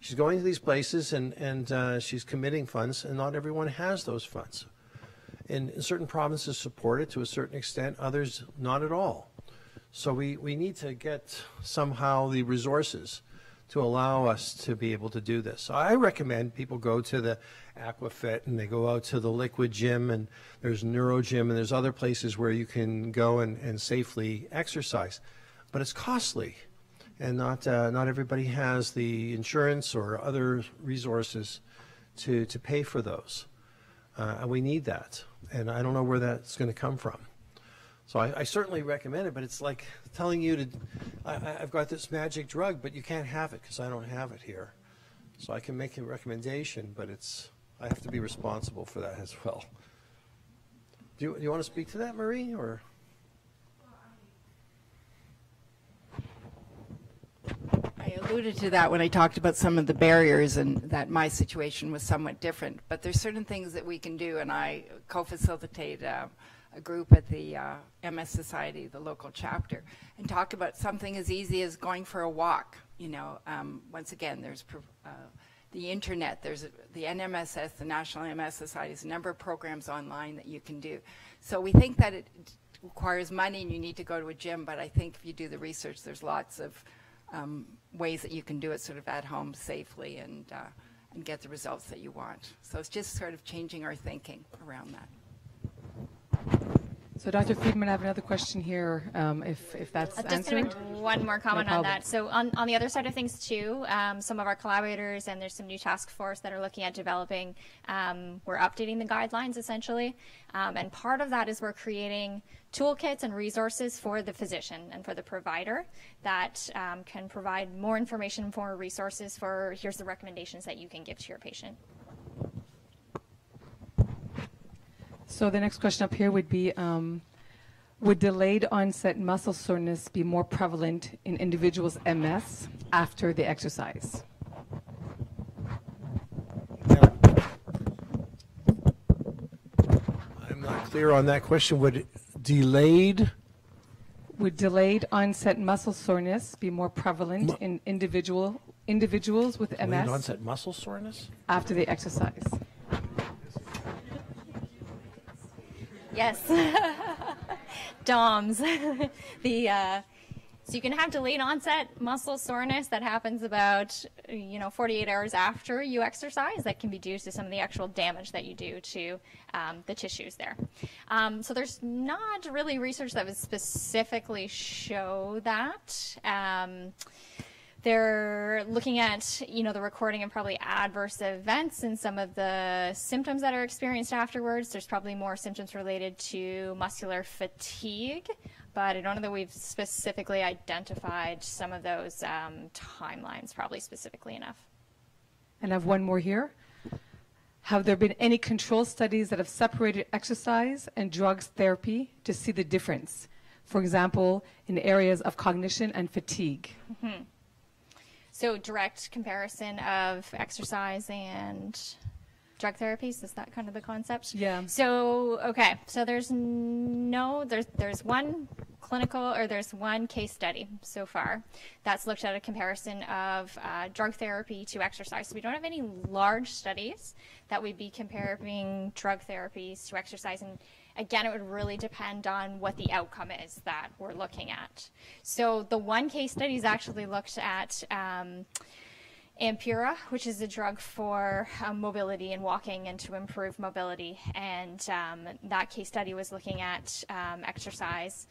She's going to these places and she's committing funds, and not everyone has those funds. And certain provinces support it to a certain extent, others not at all. So we need to get somehow the resources to allow us to be able to do this. So I recommend people go to the Aquafit, and they go out to the Liquid Gym, and there's NeuroGym, and there's other places where you can go and safely exercise. But it's costly, and not everybody has the insurance or other resources to pay for those. And we need that, and I don't know where that's going to come from. So I certainly recommend it, but it's like telling you to, I've got this magic drug, but you can't have it because I don't have it here. So I can make a recommendation, but I have to be responsible for that as well. Do you want to speak to that, Marie, or? I alluded to that when I talked about some of the barriers, and that my situation was somewhat different, but there's certain things that we can do, and I co-facilitate a group at the MS Society, the local chapter, and talk about something as easy as going for a walk. You know, once again, there's the internet, there's the NMSS, the National MS Society, there's a number of programs online that you can do. So we think that it requires money and you need to go to a gym, but I think if you do the research, there's lots of ways that you can do it sort of at home safely and get the results that you want. So it's just sort of changing our thinking around that. So Dr. Friedman, I have another question here, if that's answered. Just going to make one more comment on that. So on the other side of things too, some of our collaborators, and there's some new task force that are looking at developing, we're updating the guidelines essentially, and part of that is we're creating toolkits and resources for the physician and for the provider that can provide more information, more resources for here's the recommendations that you can give to your patient. So the next question up here would be, would delayed onset muscle soreness be more prevalent in individuals' MS after the exercise? I'm not clear on that question. Would delayed onset muscle soreness be more prevalent in individuals with MS? Delayed onset muscle soreness? After the exercise. Yes, DOMS. So you can have delayed onset muscle soreness that happens about 48 hours after you exercise. That can be due to some of the actual damage that you do to the tissues there. So there's not really research that would specifically show that. They're looking at, you know, the recording of probably adverse events and some of the symptoms that are experienced afterwards. There's probably more symptoms related to muscular fatigue, but I don't know that we've specifically identified some of those timelines probably specifically enough. And I have one more here. Have there been any control studies that have separated exercise and drugs therapy to see the difference? For example, in areas of cognition and fatigue. Mm-hmm. So direct comparison of exercise and drug therapies, is that kind of the concept? Yeah. So, okay, so there's one clinical, or there's one case study so far that's looked at a comparison of drug therapy to exercise. So we don't have any large studies that we'd be comparing drug therapies to exercise, and again, it would really depend on what the outcome is that we're looking at. So the one case study is actually looked at Ampera, which is a drug for mobility and walking and to improve mobility. And that case study was looking at exercise.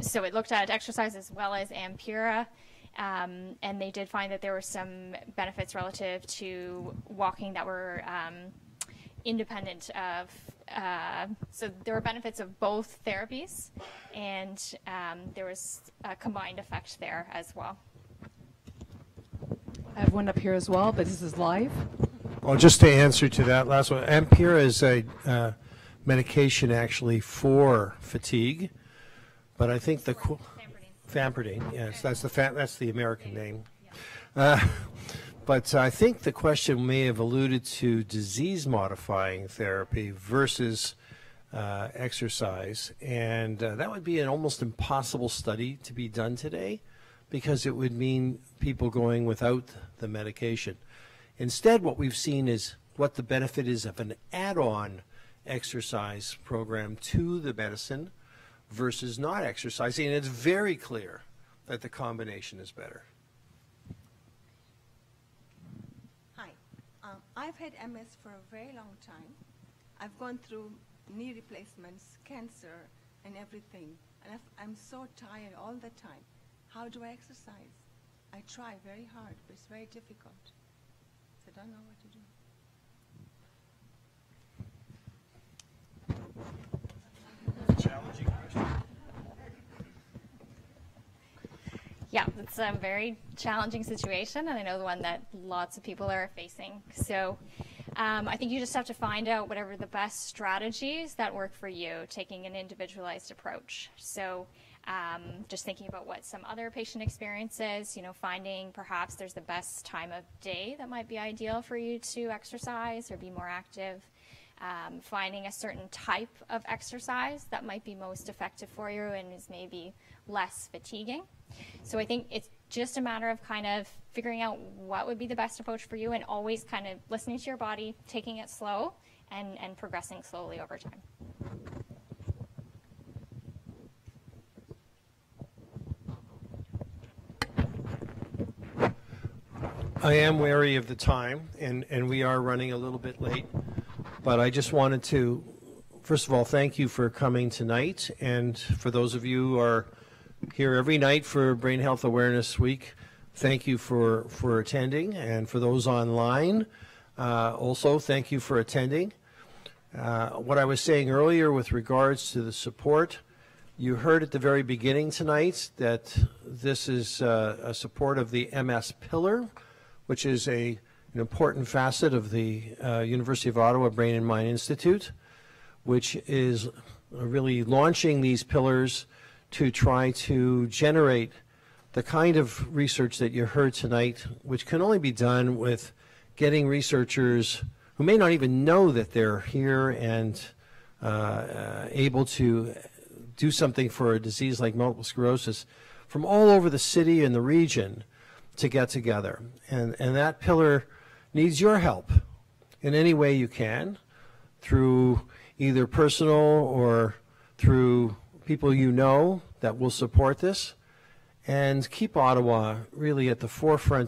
So it looked at exercise as well as Ampera. And they did find that there were some benefits relative to walking that were independent of, so there were benefits of both therapies, and there was a combined effect there as well. I have one up here as well, but this is live. Well, just to answer to that last one, Ampera is a medication actually for fatigue, but I think the Fampridine, yes, that's the American name. But I think the question may have alluded to disease-modifying therapy versus exercise, and that would be an almost impossible study to be done today because it would mean people going without the medication. Instead, what we've seen is what the benefit is of an add-on exercise program to the medicine versus not exercising, and it's very clear that the combination is better. I've had MS for a very long time. I've gone through knee replacements, cancer, and everything. And I'm so tired all the time. How do I exercise? I try very hard, but it's very difficult. So I don't know what to do. Challenging question. Yeah, it's a very challenging situation, and I know the one that lots of people are facing. So I think you just have to find out whatever the best strategies that work for you, taking an individualized approach. So just thinking about what some other patient experiences, you know, finding perhaps there's the best time of day that might be ideal for you to exercise or be more active. Finding a certain type of exercise that might be most effective for you and is maybe less fatiguing. So I think it's just a matter of kind of figuring out what would be the best approach for you, and always kind of listening to your body, taking it slow, and progressing slowly over time. I am wary of the time, and we are running a little bit late, but I just wanted to, first of all, thank you for coming tonight, and for those of you who are here every night for Brain Health Awareness Week, thank you for attending, and for those online, also thank you for attending. What I was saying earlier with regards to the support, you heard at the very beginning tonight that this is a support of the MS Pillar, which is an important facet of the University of Ottawa Brain and Mind Institute, which is really launching these pillars to try to generate the kind of research that you heard tonight, which can only be done with getting researchers who may not even know that they're here and able to do something for a disease like multiple sclerosis from all over the city and the region to get together. And that pillar needs your help in any way you can, through either personal or through people you know that will support this, and keep Ottawa really at the forefront